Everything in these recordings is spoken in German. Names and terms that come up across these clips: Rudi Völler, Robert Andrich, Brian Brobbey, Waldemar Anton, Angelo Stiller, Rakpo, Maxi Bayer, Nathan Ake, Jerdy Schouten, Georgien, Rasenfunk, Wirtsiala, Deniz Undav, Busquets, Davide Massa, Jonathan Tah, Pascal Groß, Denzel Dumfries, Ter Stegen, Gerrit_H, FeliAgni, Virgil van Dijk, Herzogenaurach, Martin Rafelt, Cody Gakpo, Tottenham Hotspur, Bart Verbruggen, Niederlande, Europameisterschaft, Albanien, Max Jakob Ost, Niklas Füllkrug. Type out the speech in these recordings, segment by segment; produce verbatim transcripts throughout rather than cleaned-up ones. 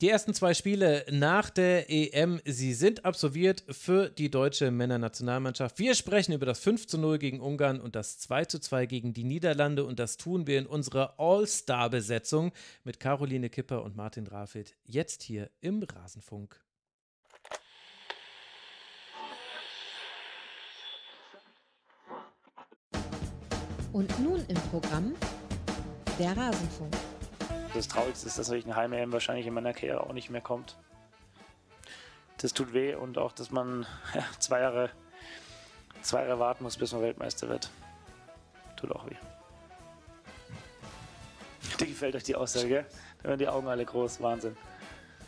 Die ersten zwei Spiele nach der E M, sie sind absolviert für die deutsche Männernationalmannschaft. Wir sprechen über das fünf zu null gegen Ungarn und das zwei zu zwei gegen die Niederlande. Und das tun wir in unserer All-Star-Besetzung mit Karoline Kipper und Martin Rafelt, jetzt hier im Rasenfunk. Und nun im Programm der Rasenfunk. Das Traurigste ist, dass eine Heim-E M wahrscheinlich in meiner Karriere auch nicht mehr kommt. Das tut weh und auch, dass man ja, zwei, Jahre, zwei Jahre warten muss, bis man Weltmeister wird. Tut auch weh. Dir gefällt euch die Aussage, gell? Da werden die Augen alle groß, Wahnsinn.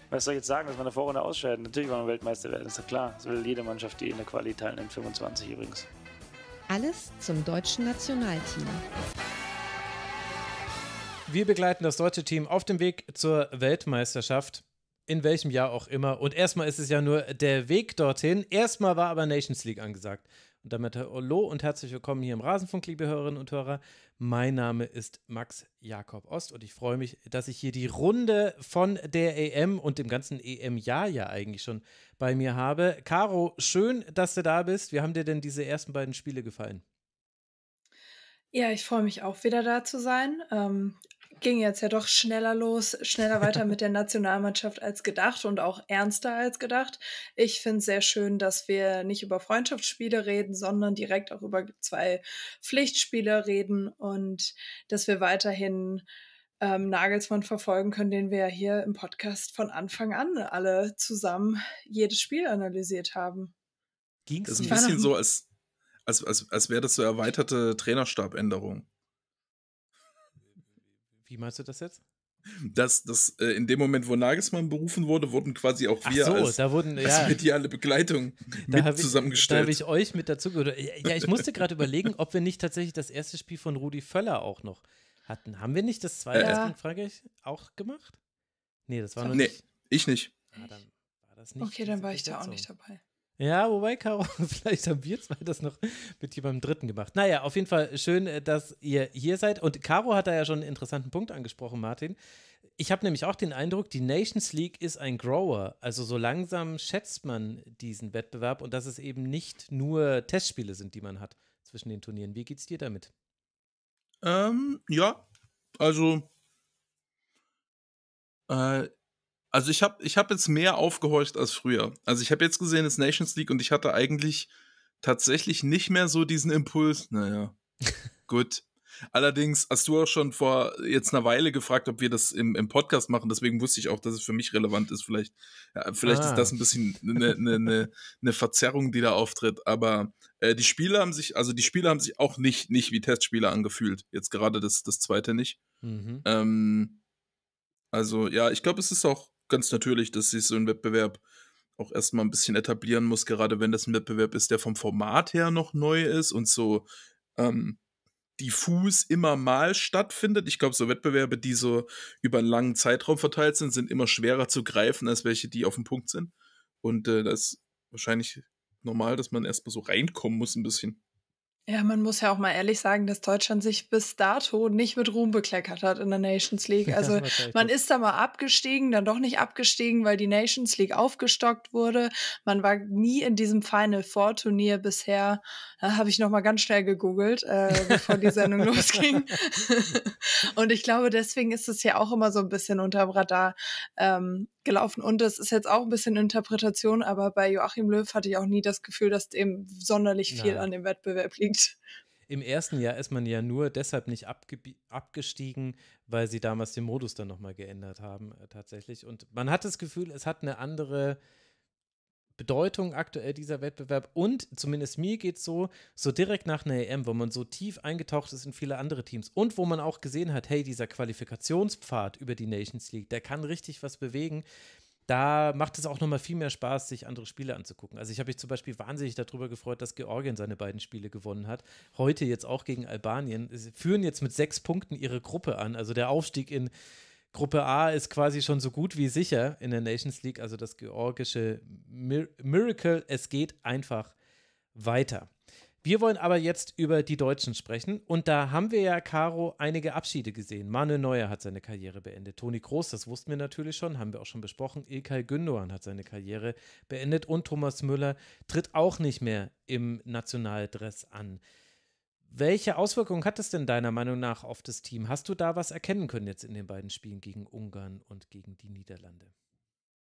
Was soll ich jetzt sagen, dass man eine Vorrunde ausscheidet? Natürlich wollen wir Weltmeister werden, das ist ja klar. Das will jede Mannschaft, die in der Quali teilnimmt, fünfundzwanzig übrigens. Alles zum deutschen Nationalteam. Wir begleiten das deutsche Team auf dem Weg zur Weltmeisterschaft, in welchem Jahr auch immer. Und erstmal ist es ja nur der Weg dorthin. Erstmal war aber Nations League angesagt. Und damit hallo und herzlich willkommen hier im Rasenfunk, liebe Hörerinnen und Hörer. Mein Name ist Max Jakob Ost und ich freue mich, dass ich hier die Runde von der E M und dem ganzen E M-Jahr ja eigentlich schon bei mir habe. Caro, schön, dass du da bist. Wie haben dir denn diese ersten beiden Spiele gefallen? Ja, ich freue mich auch, wieder da zu sein. Ähm Ging jetzt ja doch schneller los, schneller weiter mit der Nationalmannschaft als gedacht und auch ernster als gedacht. Ich finde es sehr schön, dass wir nicht über Freundschaftsspiele reden, sondern direkt auch über zwei Pflichtspiele reden und dass wir weiterhin ähm, Nagelsmann verfolgen können, den wir ja hier im Podcast von Anfang an alle zusammen jedes Spiel analysiert haben. Ging es ein bisschen so, als, als, als, als wäre das so erweiterte Trainerstabänderung. Wie meinst du das jetzt? Dass das, äh, in dem Moment, wo Nagelsmann berufen wurde, wurden quasi auch wir so, als, da wurden, als ja, mediale Begleitung da mit zusammengestellt. Ich, da habe ich euch mit dazugehört. Ja, ich musste gerade überlegen, ob wir nicht tatsächlich das erste Spiel von Rudi Völler auch noch hatten. Haben wir nicht das zweite ja. gegen Frankreich auch gemacht? Nee, das war noch nee, nicht. Nee, ich nicht. Ah, dann war das nicht. Okay, dann war ich da auch nicht dabei. Ja, wobei, Caro, vielleicht haben wir zwei das noch mit jemandem Dritten gemacht. Naja, auf jeden Fall schön, dass ihr hier seid. Und Caro hat da ja schon einen interessanten Punkt angesprochen, Martin. Ich habe nämlich auch den Eindruck, die Nations League ist ein Grower. Also so langsam schätzt man diesen Wettbewerb und dass es eben nicht nur Testspiele sind, die man hat zwischen den Turnieren. Wie geht's dir damit? Ähm, ja, also äh, Also ich habe ich hab jetzt mehr aufgehorcht als früher. Also ich habe jetzt gesehen, es ist Nations League und ich hatte eigentlich tatsächlich nicht mehr so diesen Impuls. Naja, gut. Allerdings hast du auch schon vor jetzt einer Weile gefragt, ob wir das im, im Podcast machen. Deswegen wusste ich auch, dass es für mich relevant ist. Vielleicht, ja, vielleicht ah. ist das ein bisschen eine ne, ne, ne Verzerrung, die da auftritt. Aber äh, die Spiele haben sich, also die Spiele haben sich auch nicht, nicht wie Testspiele angefühlt. Jetzt gerade das, das zweite nicht. Mhm. Ähm, also ja, ich glaube, es ist auch ganz natürlich, dass sich so ein Wettbewerb auch erstmal ein bisschen etablieren muss, gerade wenn das ein Wettbewerb ist, der vom Format her noch neu ist und so ähm, diffus immer mal stattfindet. Ich glaube, so Wettbewerbe, die so über einen langen Zeitraum verteilt sind, sind immer schwerer zu greifen, als welche, die auf dem Punkt sind. Und äh, das ist wahrscheinlich normal, dass man erstmal so reinkommen muss ein bisschen. Ja, man muss ja auch mal ehrlich sagen, dass Deutschland sich bis dato nicht mit Ruhm bekleckert hat in der Nations League. Also man ist da mal abgestiegen, dann doch nicht abgestiegen, weil die Nations League aufgestockt wurde. Man war nie in diesem Final-Four-Turnier bisher. Da habe ich noch mal ganz schnell gegoogelt, äh, bevor die Sendung losging. Und ich glaube, deswegen ist es ja auch immer so ein bisschen unterm Radar ähm, gelaufen. Und das ist jetzt auch ein bisschen Interpretation, aber bei Joachim Löw hatte ich auch nie das Gefühl, dass dem sonderlich viel Nein. an dem Wettbewerb liegt. Im ersten Jahr ist man ja nur deshalb nicht abge- abgestiegen, weil sie damals den Modus dann nochmal geändert haben, äh, tatsächlich. Und man hat das Gefühl, es hat eine andere Bedeutung aktuell, dieser Wettbewerb. Und zumindest mir geht es so, so direkt nach einer E M, wo man so tief eingetaucht ist in viele andere Teams und wo man auch gesehen hat, hey, dieser Qualifikationspfad über die Nations League, der kann richtig was bewegen. Da macht es auch nochmal viel mehr Spaß, sich andere Spiele anzugucken. Also ich habe mich zum Beispiel wahnsinnig darüber gefreut, dass Georgien seine beiden Spiele gewonnen hat. Heute jetzt auch gegen Albanien. Sie führen jetzt mit sechs Punkten ihre Gruppe an. Also der Aufstieg in Gruppe A ist quasi schon so gut wie sicher in der Nations League. Also das georgische Mir- Miracle, es geht einfach weiter. Wir wollen aber jetzt über die Deutschen sprechen und da haben wir ja, Caro, einige Abschiede gesehen. Manuel Neuer hat seine Karriere beendet, Toni Kroos, das wussten wir natürlich schon, haben wir auch schon besprochen, Ilkay Gündogan hat seine Karriere beendet und Thomas Müller tritt auch nicht mehr im Nationaldress an. Welche Auswirkungen hat es denn deiner Meinung nach auf das Team? Hast du da was erkennen können jetzt in den beiden Spielen gegen Ungarn und gegen die Niederlande?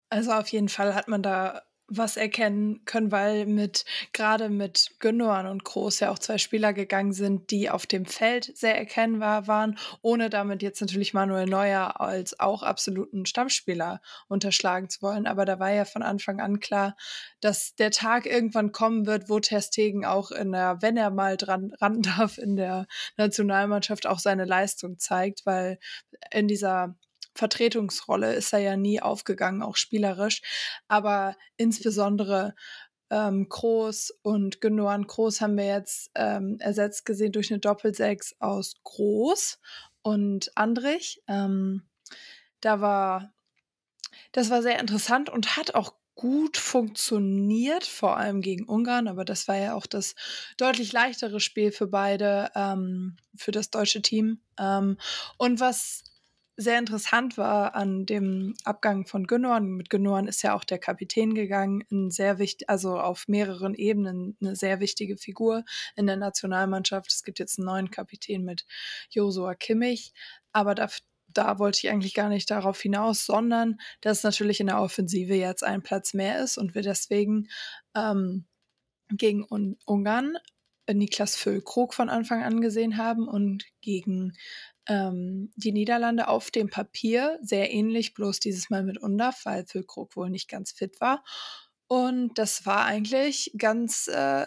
Also auf jeden Fall hat man da was erkennen können, weil mit gerade mit Gündogan und Kroos ja auch zwei Spieler gegangen sind, die auf dem Feld sehr erkennbar waren, ohne damit jetzt natürlich Manuel Neuer als auch absoluten Stammspieler unterschlagen zu wollen. Aber da war ja von Anfang an klar, dass der Tag irgendwann kommen wird, wo Ter Stegen auch in der, wenn er mal dran ran darf, in der Nationalmannschaft auch seine Leistung zeigt, weil in dieser Vertretungsrolle ist er ja nie aufgegangen, auch spielerisch, aber insbesondere ähm, Kroos und Gündogan. Kroos haben wir jetzt ähm, ersetzt gesehen durch eine Doppelsechs aus Groß und Andrich. Ähm, da war, das war sehr interessant und hat auch gut funktioniert, vor allem gegen Ungarn, aber das war ja auch das deutlich leichtere Spiel für beide, ähm, für das deutsche Team. Ähm, und was sehr interessant war an dem Abgang von Gündogan. Mit Gündogan ist ja auch der Kapitän gegangen, ein sehr wichtig, also auf mehreren Ebenen eine sehr wichtige Figur in der Nationalmannschaft. Es gibt jetzt einen neuen Kapitän mit Joshua Kimmich, aber da, da wollte ich eigentlich gar nicht darauf hinaus, sondern dass natürlich in der Offensive jetzt ein Platz mehr ist und wir deswegen ähm, gegen Un- Ungarn Niklas Füllkrug von Anfang an gesehen haben und gegen ähm, die Niederlande auf dem Papier sehr ähnlich, bloß dieses Mal mit Undav, weil Füllkrug wohl nicht ganz fit war. Und das war eigentlich ganz, äh,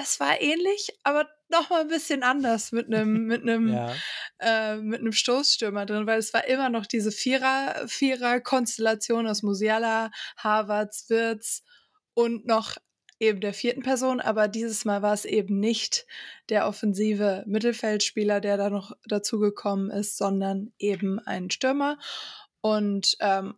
es war ähnlich, aber nochmal ein bisschen anders mit einem mit einem ja. äh, mit einem Stoßstürmer drin, weil es war immer noch diese Vierer, Vierer-Konstellation aus Musiala, Havertz, Wirtz und noch eben der vierten Person, aber dieses Mal war es eben nicht der offensive Mittelfeldspieler, der da noch dazugekommen ist, sondern eben ein Stürmer. Und ähm,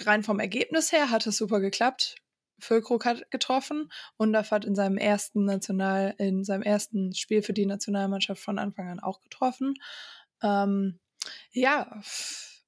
rein vom Ergebnis her hat es super geklappt. Füllkrug hat getroffen und Undav hat in seinem ersten National, in seinem ersten Spiel für die Nationalmannschaft von Anfang an auch getroffen. Ähm, ja,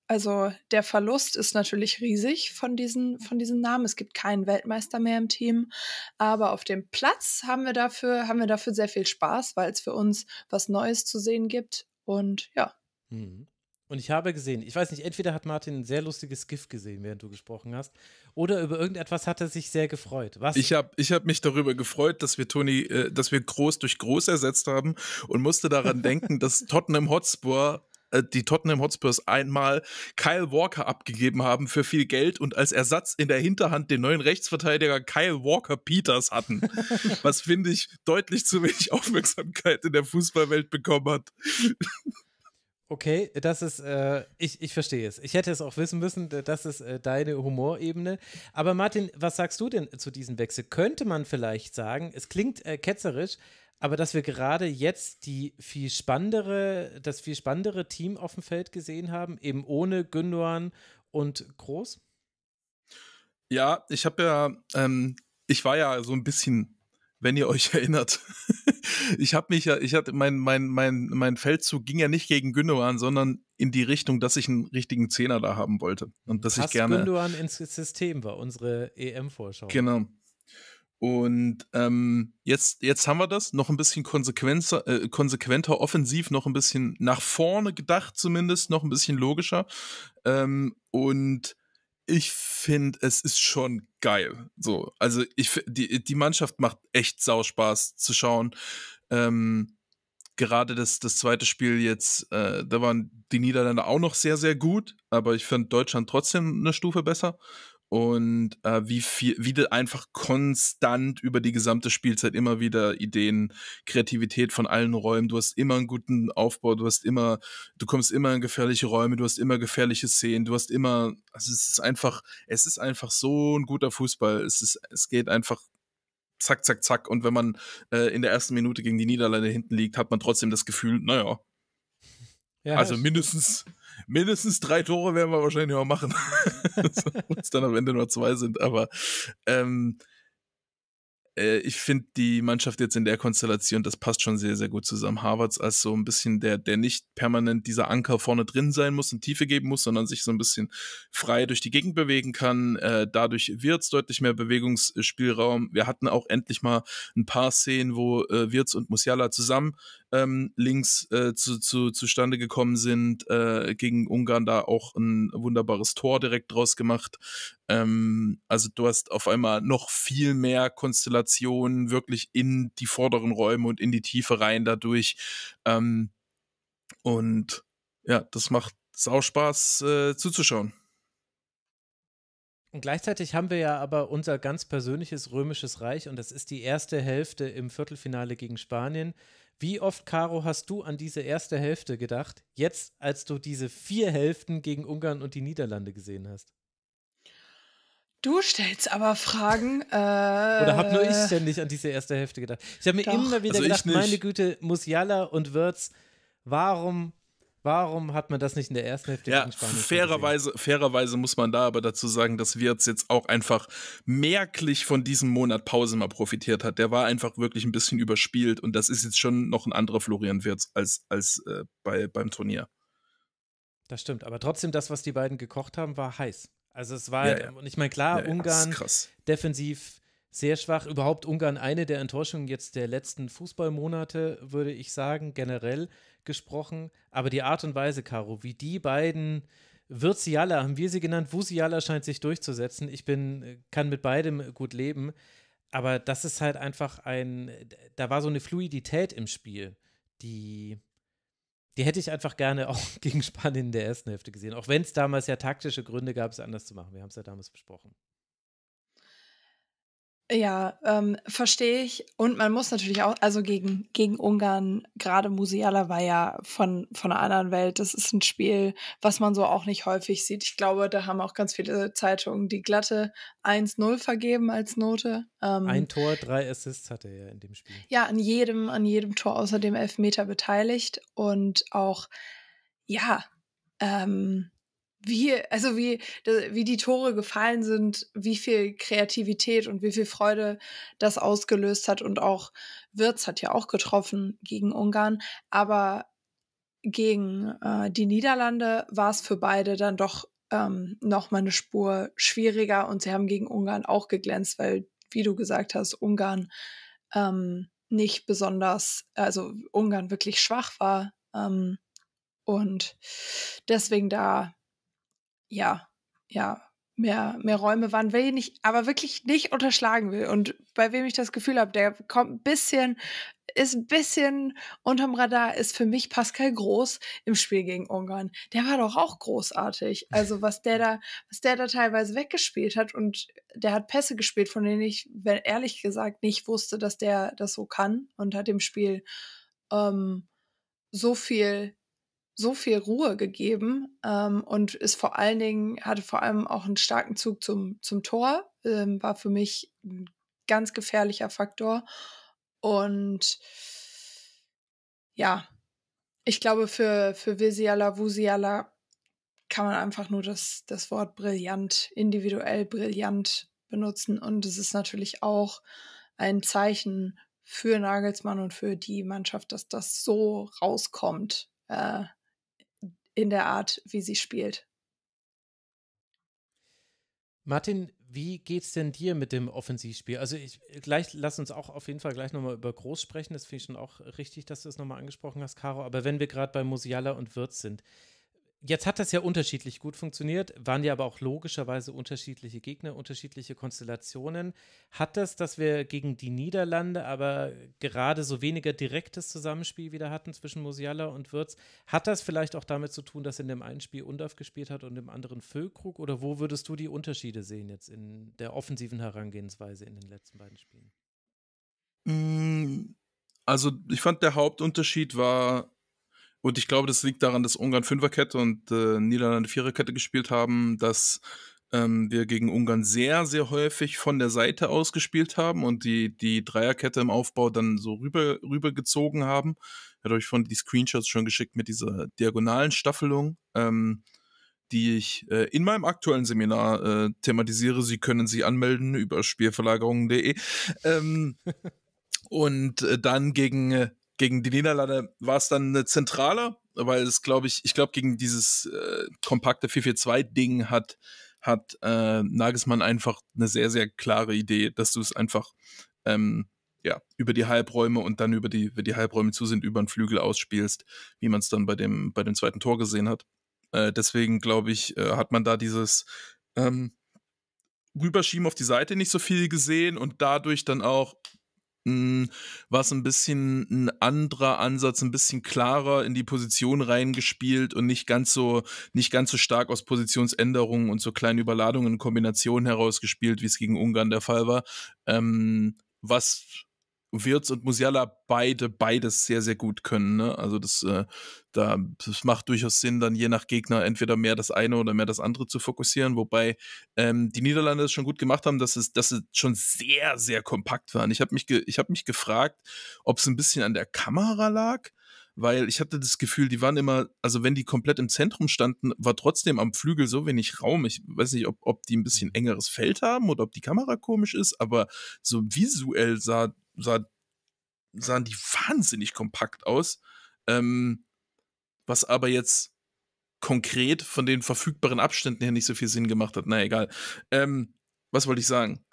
also der Verlust ist natürlich riesig von diesen, von diesen Namen. Es gibt keinen Weltmeister mehr im Team, aber auf dem Platz haben wir dafür, haben wir dafür sehr viel Spaß, weil es für uns was Neues zu sehen gibt und ja. Mhm. Und ich habe gesehen, ich weiß nicht, entweder hat Martin ein sehr lustiges GIF gesehen, während du gesprochen hast, oder über irgendetwas hat er sich sehr gefreut. Was? Ich habe ich hab mich darüber gefreut, dass wir Toni, äh, dass wir Groß durch Groß ersetzt haben und musste daran denken, dass Tottenham Hotspur die Tottenham Hotspurs einmal Kyle Walker abgegeben haben für viel Geld und als Ersatz in der Hinterhand den neuen Rechtsverteidiger Kyle Walker-Peters hatten, was, finde ich, deutlich zu wenig Aufmerksamkeit in der Fußballwelt bekommen hat. Okay, das ist, äh, ich, ich verstehe es. Ich hätte es auch wissen müssen, das ist äh, deine Humorebene. Aber Martin, was sagst du denn zu diesem Wechsel? Könnte man vielleicht sagen, es klingt äh, ketzerisch, aber dass wir gerade jetzt die viel spannendere, das viel spannendere Team auf dem Feld gesehen haben, eben ohne Gündogan und Groß? Ja, ich habe ja, ähm, ich war ja so ein bisschen, wenn ihr euch erinnert, ich habe mich ja, ich hatte, mein, mein, mein, mein Feldzug ging ja nicht gegen Gündogan, sondern in die Richtung, dass ich einen richtigen Zehner da haben wollte. Und dass Pass ich gerne Gündogan ins System war, unsere E M-Vorschau. Genau. Und ähm, jetzt, jetzt haben wir das noch ein bisschen konsequenter, äh, konsequenter offensiv, noch ein bisschen nach vorne gedacht zumindest, noch ein bisschen logischer. Ähm, und ich finde, es ist schon geil. So, also ich, die, die Mannschaft macht echt Sauspaß zu schauen. Ähm, gerade das, das zweite Spiel jetzt, äh, da waren die Niederlande auch noch sehr, sehr gut. Aber ich fand Deutschland trotzdem eine Stufe besser. Und äh, wie viel, wie du einfach konstant über die gesamte Spielzeit immer wieder Ideen, Kreativität von allen Räumen, du hast immer einen guten Aufbau, du hast immer, du kommst immer in gefährliche Räume, du hast immer gefährliche Szenen, du hast immer, also es ist einfach, es ist einfach so ein guter Fußball, es ist, es geht einfach zack, zack, zack und wenn man äh, in der ersten Minute gegen die Niederlande hinten liegt, hat man trotzdem das Gefühl, naja, ja, also mindestens Mindestens drei Tore werden wir wahrscheinlich auch machen, wenn es dann am Ende nur zwei sind, aber ähm, äh, ich finde die Mannschaft jetzt in der Konstellation, das passt schon sehr, sehr gut zusammen. Havertz als so ein bisschen der, der nicht permanent dieser Anker vorne drin sein muss und Tiefe geben muss, sondern sich so ein bisschen frei durch die Gegend bewegen kann. Äh, dadurch Wirtz deutlich mehr Bewegungsspielraum. Wir hatten auch endlich mal ein paar Szenen, wo äh, Wirtz und Musiala zusammen ähm, links äh, zu, zu, zustande gekommen sind. Äh, gegen Ungarn da auch ein wunderbares Tor direkt draus gemacht. Ähm, also du hast auf einmal noch viel mehr Konstellationen wirklich in die vorderen Räume und in die Tiefe rein dadurch. Ähm, und ja, das macht sau Spaß äh, zuzuschauen. Und gleichzeitig haben wir ja aber unser ganz persönliches Römisches Reich und das ist die erste Hälfte im Viertelfinale gegen Spanien. Wie oft, Caro, hast du an diese erste Hälfte gedacht, jetzt als du diese vier Hälften gegen Ungarn und die Niederlande gesehen hast? Du stellst aber Fragen. Äh, Oder hab nur ich ständig an diese erste Hälfte gedacht? Ich habe mir doch. immer wieder also gedacht, meine Güte, Musiala und Wirtz, warum... Warum hat man das nicht in der ersten Hälfte ja, gegen Spanien fairerweise, fairerweise muss man da aber dazu sagen, dass Wirtz jetzt auch einfach merklich von diesem Monat Pause mal profitiert hat. Der war einfach wirklich ein bisschen überspielt und das ist jetzt schon noch ein anderer Florian Wirtz als, als äh, bei, beim Turnier. Das stimmt, aber trotzdem das, was die beiden gekocht haben, war heiß. Also es war, ja, ja. und ich meine klar, ja, ja, Ungarn defensiv sehr schwach, überhaupt Ungarn eine der Enttäuschungen jetzt der letzten Fußballmonate, würde ich sagen, generell gesprochen, aber die Art und Weise, Caro, wie die beiden, Wirtziala, haben wir sie genannt, Wusiala scheint sich durchzusetzen, ich bin, kann mit beidem gut leben, aber das ist halt einfach ein, da war so eine Fluidität im Spiel, die, die hätte ich einfach gerne auch gegen Spanien in der ersten Hälfte gesehen, auch wenn es damals ja taktische Gründe gab, es anders zu machen, wir haben es ja damals besprochen. Ja, ähm, verstehe ich. Und man muss natürlich auch, also gegen, gegen Ungarn, gerade Musiala war ja von, von einer anderen Welt. Das ist ein Spiel, was man so auch nicht häufig sieht. Ich glaube, da haben auch ganz viele Zeitungen die glatte eins null vergeben als Note. Ähm, Ein Tor, drei Assists hatte er ja in dem Spiel. Ja, an jedem, an jedem Tor außer dem Elfmeter beteiligt. Und auch, ja, ähm, Wie, also wie, wie die Tore gefallen sind, wie viel Kreativität und wie viel Freude das ausgelöst hat. Und auch Wirtz hat ja auch getroffen gegen Ungarn. Aber gegen äh, die Niederlande war es für beide dann doch ähm, nochmal eine Spur schwieriger. Und sie haben gegen Ungarn auch geglänzt, weil, wie du gesagt hast, Ungarn ähm, nicht besonders, also Ungarn wirklich schwach war. Ähm, und deswegen da ja, ja, mehr, mehr Räume waren, will ich nicht, aber wirklich nicht unterschlagen will. Und bei wem ich das Gefühl habe, der kommt ein bisschen, ist ein bisschen unterm Radar, ist für mich Pascal Groß im Spiel gegen Ungarn. Der war doch auch großartig. Also was der da, was der da teilweise weggespielt hat und der hat Pässe gespielt, von denen ich ehrlich gesagt nicht wusste, dass der das so kann und hat dem Spiel ähm, so viel so viel Ruhe gegeben ähm, und ist vor allen Dingen, hatte vor allem auch einen starken Zug zum, zum Tor, ähm, war für mich ein ganz gefährlicher Faktor und ja, ich glaube für, für Visiala, Vusiala kann man einfach nur das, das Wort brillant, individuell brillant benutzen und es ist natürlich auch ein Zeichen für Nagelsmann und für die Mannschaft, dass das so rauskommt, äh, in der Art, wie sie spielt. Martin, wie geht's denn dir mit dem Offensivspiel? Also ich, gleich, lass uns auch auf jeden Fall gleich nochmal über Groß sprechen. Das finde ich schon auch richtig, dass du es nochmal angesprochen hast, Caro. Aber wenn wir gerade bei Musiala und Wirtz sind, jetzt hat das ja unterschiedlich gut funktioniert, waren ja aber auch logischerweise unterschiedliche Gegner, unterschiedliche Konstellationen. Hat das, dass wir gegen die Niederlande aber gerade so weniger direktes Zusammenspiel wieder hatten zwischen Musiala und Wirtz, hat das vielleicht auch damit zu tun, dass in dem einen Spiel Undav gespielt hat und im anderen Füllkrug? Oder wo würdest du die Unterschiede sehen jetzt in der offensiven Herangehensweise in den letzten beiden Spielen? Also ich fand, der Hauptunterschied war, und ich glaube, das liegt daran, dass Ungarn Fünferkette und äh, Niederlande Viererkette gespielt haben, dass ähm, wir gegen Ungarn sehr, sehr häufig von der Seite aus gespielt haben und die, die Dreierkette im Aufbau dann so rüber, rübergezogen haben. Ich hatte euch von die Screenshots schon geschickt mit dieser diagonalen Staffelung. Ähm, die ich äh, in meinem aktuellen Seminar äh, thematisiere. Sie können sich anmelden über spielverlagerungen punkt de. Ähm, und äh, dann gegen, äh, gegen die Niederlande war es dann äh, zentraler, weil es, glaube ich, ich glaube, gegen dieses äh, kompakte vier vier zwei Ding hat, hat äh, Nagelsmann einfach eine sehr, sehr klare Idee, dass du es einfach ähm, ja, über die Halbräume und dann über die, wenn die Halbräume zu sind, über den Flügel ausspielst, wie man es dann bei dem, bei dem zweiten Tor gesehen hat. Äh, deswegen, glaube ich, äh, hat man da dieses ähm, Rüberschieben auf die Seite nicht so viel gesehen und dadurch dann auch war es ein bisschen ein anderer Ansatz, ein bisschen klarer in die Position reingespielt und nicht ganz so, nicht ganz so stark aus Positionsänderungen und so kleinen Überladungen und Kombinationen herausgespielt, wie es gegen Ungarn der Fall war. Ähm, was Wirtz und Musiala beide, beides sehr, sehr gut können, ne? Also das, äh, da, das macht durchaus Sinn, dann je nach Gegner entweder mehr das eine oder mehr das andere zu fokussieren, wobei ähm, die Niederlande es schon gut gemacht haben, dass es, dass es schon sehr, sehr kompakt waren. Ich habe mich, ge- hab mich gefragt, ob es ein bisschen an der Kamera lag, weil ich hatte das Gefühl, die waren immer, also wenn die komplett im Zentrum standen, war trotzdem am Flügel so wenig Raum. Ich weiß nicht, ob, ob die ein bisschen engeres Feld haben oder ob die Kamera komisch ist, aber so visuell sah Sah, sahen die wahnsinnig kompakt aus, ähm, was aber jetzt konkret von den verfügbaren Abständen her nicht so viel Sinn gemacht hat. Na egal. Ähm, was wollte ich sagen?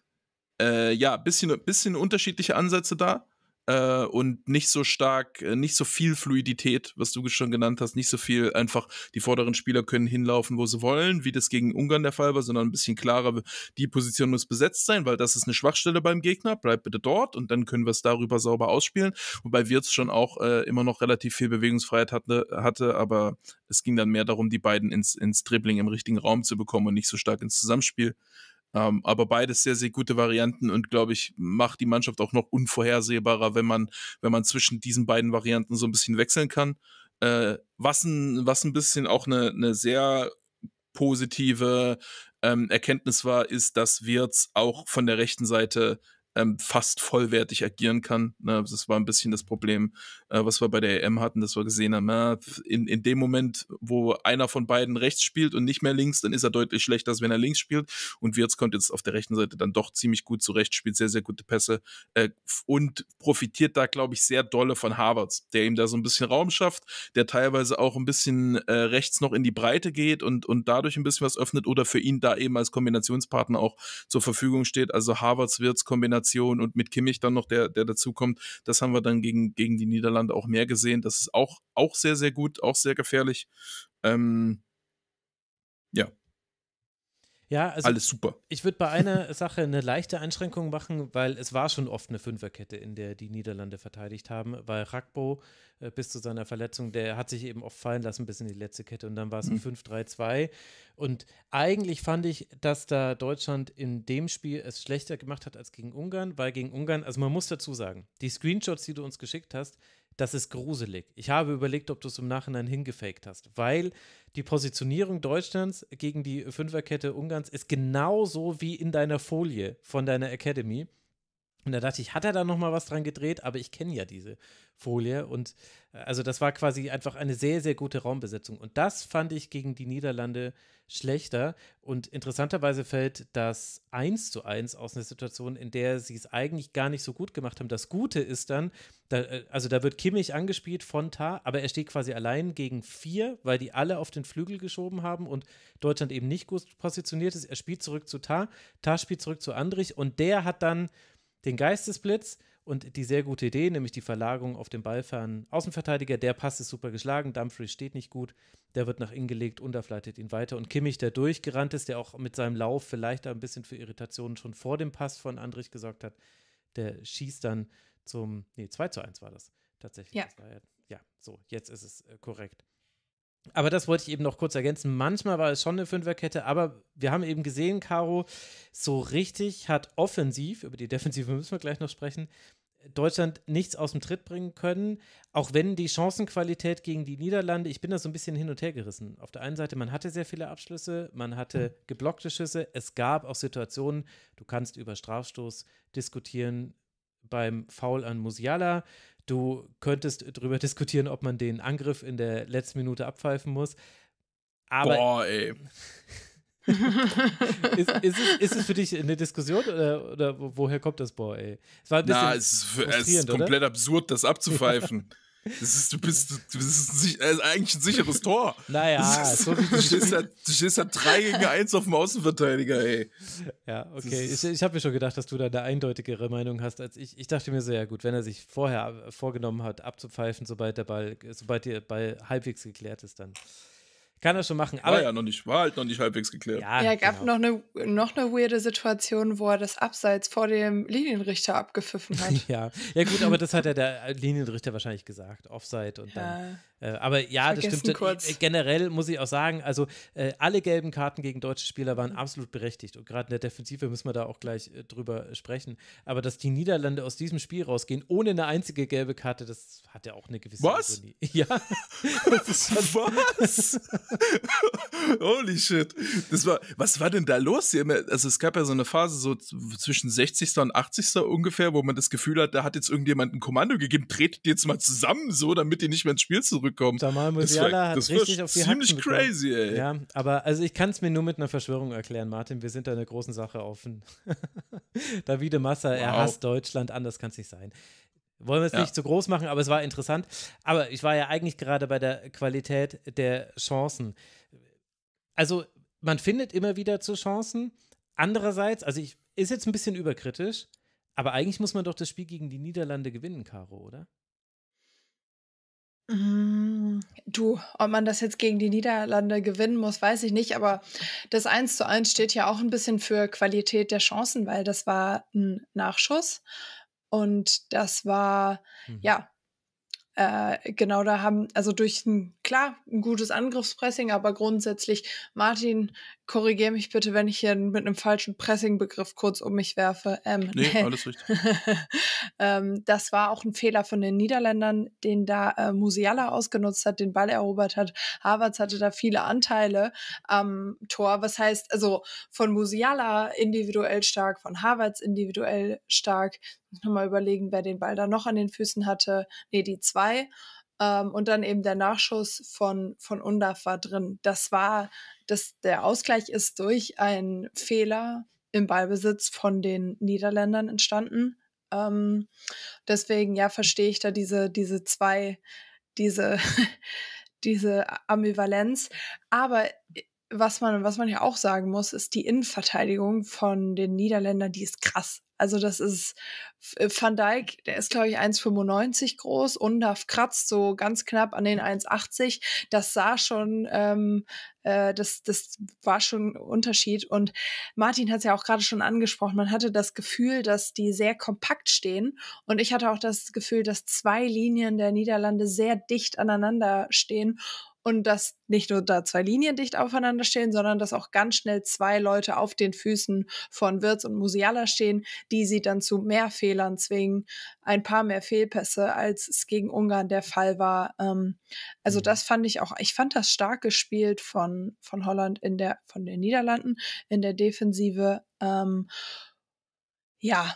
Äh, ja, bisschen, bisschen unterschiedliche Ansätze da äh, und nicht so stark, nicht so viel Fluidität, was du schon genannt hast, nicht so viel einfach, die vorderen Spieler können hinlaufen, wo sie wollen, wie das gegen Ungarn der Fall war, sondern ein bisschen klarer, die Position muss besetzt sein, weil das ist eine Schwachstelle beim Gegner, bleib bitte dort und dann können wir es darüber sauber ausspielen, wobei Wirtz schon auch äh, immer noch relativ viel Bewegungsfreiheit hatte, hatte, aber es ging dann mehr darum, die beiden ins, ins Dribbling im richtigen Raum zu bekommen und nicht so stark ins Zusammenspiel. Um, aber beides sehr, sehr gute Varianten und, glaube ich, macht die Mannschaft auch noch unvorhersehbarer, wenn man, wenn man zwischen diesen beiden Varianten so ein bisschen wechseln kann. Äh, was, ein, was ein bisschen auch eine, eine sehr positive ähm, Erkenntnis war, ist, dass Wirtz auch von der rechten Seite ähm, fast vollwertig agieren kann. Na, das war ein bisschen das Problem, äh, was wir bei der E M hatten, dass wir gesehen haben, na, in, in dem Moment, wo einer von beiden rechts spielt und nicht mehr links, dann ist er deutlich schlechter, als wenn er links spielt. Und Wirtz kommt jetzt auf der rechten Seite dann doch ziemlich gut zurecht, spielt sehr, sehr gute Pässe äh, und profitiert da, glaube ich, sehr dolle von Havertz, der ihm da so ein bisschen Raum schafft, der teilweise auch ein bisschen äh, rechts noch in die Breite geht und, und dadurch ein bisschen was öffnet oder für ihn da eben als Kombinationspartner auch zur Verfügung steht. Also Havertz-Wirtz-Kombination und mit Kimmich dann noch, der, der dazukommt, das haben wir dann gegen, gegen die Niederlande auch mehr gesehen. Das ist auch, auch sehr, sehr gut, auch sehr gefährlich. Ähm, ja. Ja, also alles super. Ich würde bei einer Sache eine leichte Einschränkung machen, weil es war schon oft eine Fünferkette, in der die Niederlande verteidigt haben, weil Rakpo äh, bis zu seiner Verletzung, der hat sich eben oft fallen lassen bis in die letzte Kette und dann war es ein mhm. fünf drei zwei und eigentlich fand ich, dass da Deutschland in dem Spiel es schlechter gemacht hat als gegen Ungarn, weil gegen Ungarn, also man muss dazu sagen, die Screenshots, die du uns geschickt hast, das ist gruselig. Ich habe überlegt, ob du es im Nachhinein hingefaked hast, weil die Positionierung Deutschlands gegen die Fünferkette Ungarns ist genauso wie in deiner Folie von deiner Academy. Und da dachte ich, hat er da nochmal was dran gedreht? Aber ich kenne ja diese Folie. Und also das war quasi einfach eine sehr, sehr gute Raumbesetzung. Und das fand ich gegen die Niederlande schlechter. Und interessanterweise fällt das eins zu eins aus einer Situation, in der sie es eigentlich gar nicht so gut gemacht haben. Das Gute ist dann, da, also da wird Kimmich angespielt von Tah, aber er steht quasi allein gegen vier, weil die alle auf den Flügel geschoben haben und Deutschland eben nicht gut positioniert ist. Er spielt zurück zu Tah, Tah spielt zurück zu Andrich und der hat dann den Geistesblitz und die sehr gute Idee, nämlich die Verlagerung auf den ballfernen Außenverteidiger, der Pass ist super geschlagen, Dumfries steht nicht gut, der wird nach innen gelegt, Undav leitet ihn weiter und Kimmich, der durchgerannt ist, der auch mit seinem Lauf vielleicht ein bisschen für Irritationen schon vor dem Pass von Andrich gesorgt hat, der schießt dann zum, nee, zwei zu eins war das tatsächlich. Ja, das war ja, ja so, jetzt ist es äh, korrekt. Aber das wollte ich eben noch kurz ergänzen. Manchmal war es schon eine Fünferkette, aber wir haben eben gesehen, Caro, so richtig hat offensiv, über die Defensive müssen wir gleich noch sprechen, Deutschland nichts aus dem Tritt bringen können, auch wenn die Chancenqualität gegen die Niederlande, ich bin da so ein bisschen hin und her gerissen. Auf der einen Seite, man hatte sehr viele Abschlüsse, man hatte geblockte Schüsse, es gab auch Situationen, du kannst über Strafstoß diskutieren beim Foul an Musiala, du könntest darüber diskutieren, ob man den Angriff in der letzten Minute abpfeifen muss. Aber boah, ey. ist, ist, es, ist es für dich eine Diskussion oder, oder woher kommt das, boah, ey? Es war ein bisschen Na, es, es ist komplett oder? absurd, das abzupfeifen. Das ist, du bist, du bist ein, eigentlich ein sicheres Tor. Naja, das ist, so wie du stehst da, du stehst da drei gegen eins auf dem Außenverteidiger, ey. Ja, okay. Ich, ich habe mir schon gedacht, dass du da eine eindeutigere Meinung hast als ich. Ich dachte mir so, ja gut, wenn er sich vorher vorgenommen hat, abzupfeifen, sobald der Ball, sobald der Ball halbwegs geklärt ist, dann kann er schon machen. Aber war ja noch nicht, war halt noch nicht halbwegs geklärt. Ja, ja, gab genau. noch eine noch eine weirde Situation, wo er das Abseits vor dem Linienrichter abgepfiffen hat. ja. ja, gut, aber das hat ja der Linienrichter wahrscheinlich gesagt. Offside und ja. dann. Äh, aber ja, das stimmt. Kurz. Generell muss ich auch sagen, also äh, alle gelben Karten gegen deutsche Spieler waren absolut berechtigt. Und gerade in der Defensive müssen wir da auch gleich äh, drüber sprechen. Aber dass die Niederlande aus diesem Spiel rausgehen, ohne eine einzige gelbe Karte, das hat ja auch eine gewisse Was? Ironie. Ja. Das ist schon Was? Holy shit. Das war, was war denn da los? Also es gab ja so eine Phase so zwischen sechzigsten und achtzigsten ungefähr, wo man das Gefühl hat, da hat jetzt irgendjemand ein Kommando gegeben, tretet jetzt mal zusammen so, damit die nicht mehr ins Spiel zurückkommen. Jamal Musiala hat das richtig auf die Hacken ziemlich bekommen. Crazy, ey. Ja, aber also ich kann es mir nur mit einer Verschwörung erklären, Martin, wir sind da einer großen Sache offen. Davide Massa, wow. Er hasst Deutschland, anders kann es nicht sein. Wollen wir es ja. nicht zu groß machen, aber es war interessant. Aber ich war ja eigentlich gerade bei der Qualität der Chancen. Also man findet immer wieder zu Chancen. Andererseits, also ich ist jetzt ein bisschen überkritisch, aber eigentlich muss man doch das Spiel gegen die Niederlande gewinnen, Caro, oder? Du, ob man das jetzt gegen die Niederlande gewinnen muss, weiß ich nicht, aber das eins zu eins steht ja auch ein bisschen für Qualität der Chancen, weil das war ein Nachschuss. Und das war, mhm. ja, äh, genau, da haben, also durch ein, klar, ein gutes Angriffspressing, aber grundsätzlich, Martin, korrigiere mich bitte, wenn ich hier mit einem falschen Pressing-Begriff kurz um mich werfe. Ähm, nee, alles richtig. ähm, das war auch ein Fehler von den Niederländern, den da äh, Musiala ausgenutzt hat, den Ball erobert hat. Havertz hatte da viele Anteile am Tor. Was heißt, also von Musiala individuell stark, von Havertz individuell stark. Nochmal überlegen, wer den Ball da noch an den Füßen hatte. Nee, die zwei. Ähm, und dann eben der Nachschuss von, von Undav war drin. Das war, das, der Ausgleich ist durch einen Fehler im Ballbesitz von den Niederländern entstanden. Ähm, deswegen, ja, verstehe ich da diese, diese zwei, diese, diese Ambivalenz. Aber was man, was man ja auch sagen muss, ist die Innenverteidigung von den Niederländern, die ist krass. Also das ist Van Dijk, der ist, glaube ich, eins Komma fünfundneunzig groß. Undav kratzt so ganz knapp an den eins Komma achtzig. Das sah schon, ähm, äh, das, das war schon ein Unterschied. Und Martin hat es ja auch gerade schon angesprochen. Man hatte das Gefühl, dass die sehr kompakt stehen. Und ich hatte auch das Gefühl, dass zwei Linien der Niederlande sehr dicht aneinander stehen. Und dass nicht nur da zwei Linien dicht aufeinander stehen, sondern dass auch ganz schnell zwei Leute auf den Füßen von Wirtz und Musiala stehen, die sie dann zu mehr Fehlern zwingen, ein paar mehr Fehlpässe, als es gegen Ungarn der Fall war. Ähm, also mhm. das fand ich auch, ich fand das stark gespielt von, von Holland in der, von den Niederlanden in der Defensive. Ähm, ja.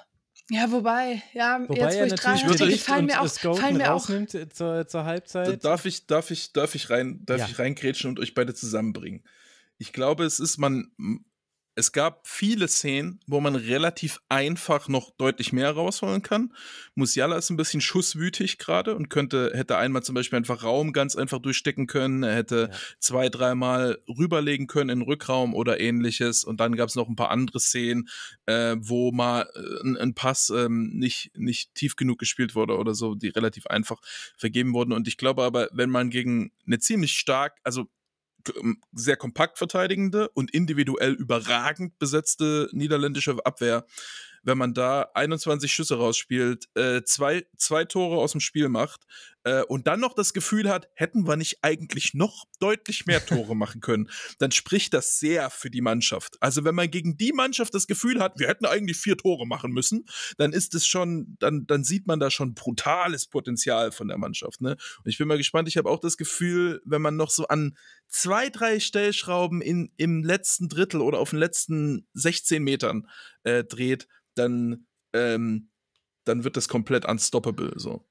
Ja, wobei, ja, wobei jetzt, wo ja, ich drei hatte, die fallen mir auch, fallen mir auch. Zur, zur Halbzeit. Darf ich, darf ich, darf ich rein, darf ja. ich reingrätschen und euch beide zusammenbringen? Ich glaube, es ist, man, es gab viele Szenen, wo man relativ einfach noch deutlich mehr rausholen kann. Musiala ist ein bisschen schusswütig gerade und könnte, hätte einmal zum Beispiel einfach Raum ganz einfach durchstecken können. Er hätte ja. zwei, dreimal rüberlegen können in den Rückraum oder ähnliches. Und dann gab es noch ein paar andere Szenen, äh, wo mal äh, ein Pass äh, nicht, nicht tief genug gespielt wurde oder so, die relativ einfach vergeben wurden. Und ich glaube aber, wenn man gegen eine ziemlich stark, also sehr kompakt verteidigende und individuell überragend besetzte niederländische Abwehr, wenn man da einundzwanzig Schüsse rausspielt, äh, zwei, zwei Tore aus dem Spiel macht äh, und dann noch das Gefühl hat, hätten wir nicht eigentlich noch deutlich mehr Tore machen können, dann spricht das sehr für die Mannschaft. Also wenn man gegen die Mannschaft das Gefühl hat, wir hätten eigentlich vier Tore machen müssen, dann ist es schon, dann, dann sieht man da schon brutales Potenzial von der Mannschaft, ne? Und ich bin mal gespannt, ich habe auch das Gefühl, wenn man noch so an zwei, drei Stellschrauben in, im letzten Drittel oder auf den letzten sechzehn Metern äh, dreht, dann, ähm, dann wird das komplett unstoppable. So.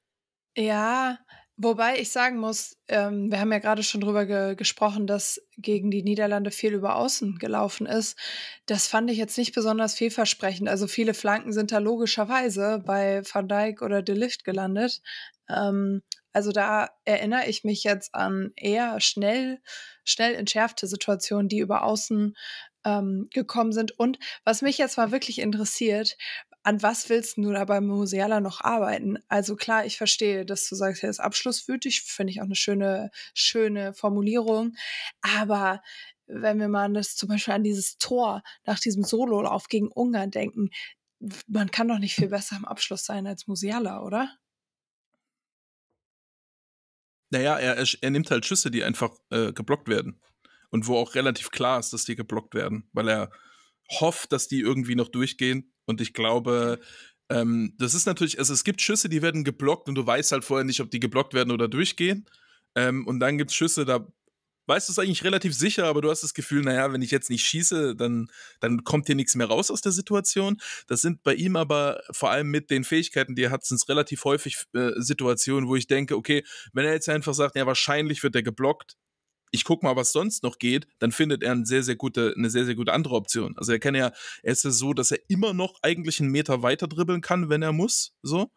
Ja, Wobei ich sagen muss, ähm, wir haben ja gerade schon drüber ge- gesprochen, dass gegen die Niederlande viel über Außen gelaufen ist. Das fand ich jetzt nicht besonders vielversprechend. Also viele Flanken sind da logischerweise bei Van Dijk oder de Ligt gelandet. Ähm, also da erinnere ich mich jetzt an eher schnell, schnell entschärfte Situationen, die über Außen ähm, gekommen sind. Und was mich jetzt mal wirklich interessiert, an was willst du da bei Musiala noch arbeiten? Also klar, ich verstehe, dass du sagst, er ist abschlusswütig, finde ich auch eine schöne, schöne Formulierung. Aber wenn wir mal das zum Beispiel an dieses Tor nach diesem Sololauf gegen Ungarn denken, man kann doch nicht viel besser im Abschluss sein als Musiala, oder? Naja, er, er nimmt halt Schüsse, die einfach äh, geblockt werden. Und wo auch relativ klar ist, dass die geblockt werden, weil er hofft, dass die irgendwie noch durchgehen. Und ich glaube, ähm, das ist natürlich, also es gibt Schüsse, die werden geblockt und du weißt halt vorher nicht, ob die geblockt werden oder durchgehen. Ähm, und dann gibt es Schüsse, da weißt du es eigentlich relativ sicher, aber du hast das Gefühl, naja, wenn ich jetzt nicht schieße, dann, dann kommt hier nichts mehr raus aus der Situation. Das sind bei ihm aber vor allem mit den Fähigkeiten, die er hat, sind es relativ häufig äh, Situationen, wo ich denke, okay, wenn er jetzt einfach sagt, ja, wahrscheinlich wird der geblockt, ich gucke mal, was sonst noch geht, dann findet er eine sehr, sehr gute, eine sehr, sehr gute andere Option. Also er kann ja, er ist ja so, dass er immer noch eigentlich einen Meter weiter dribbeln kann, wenn er muss, so.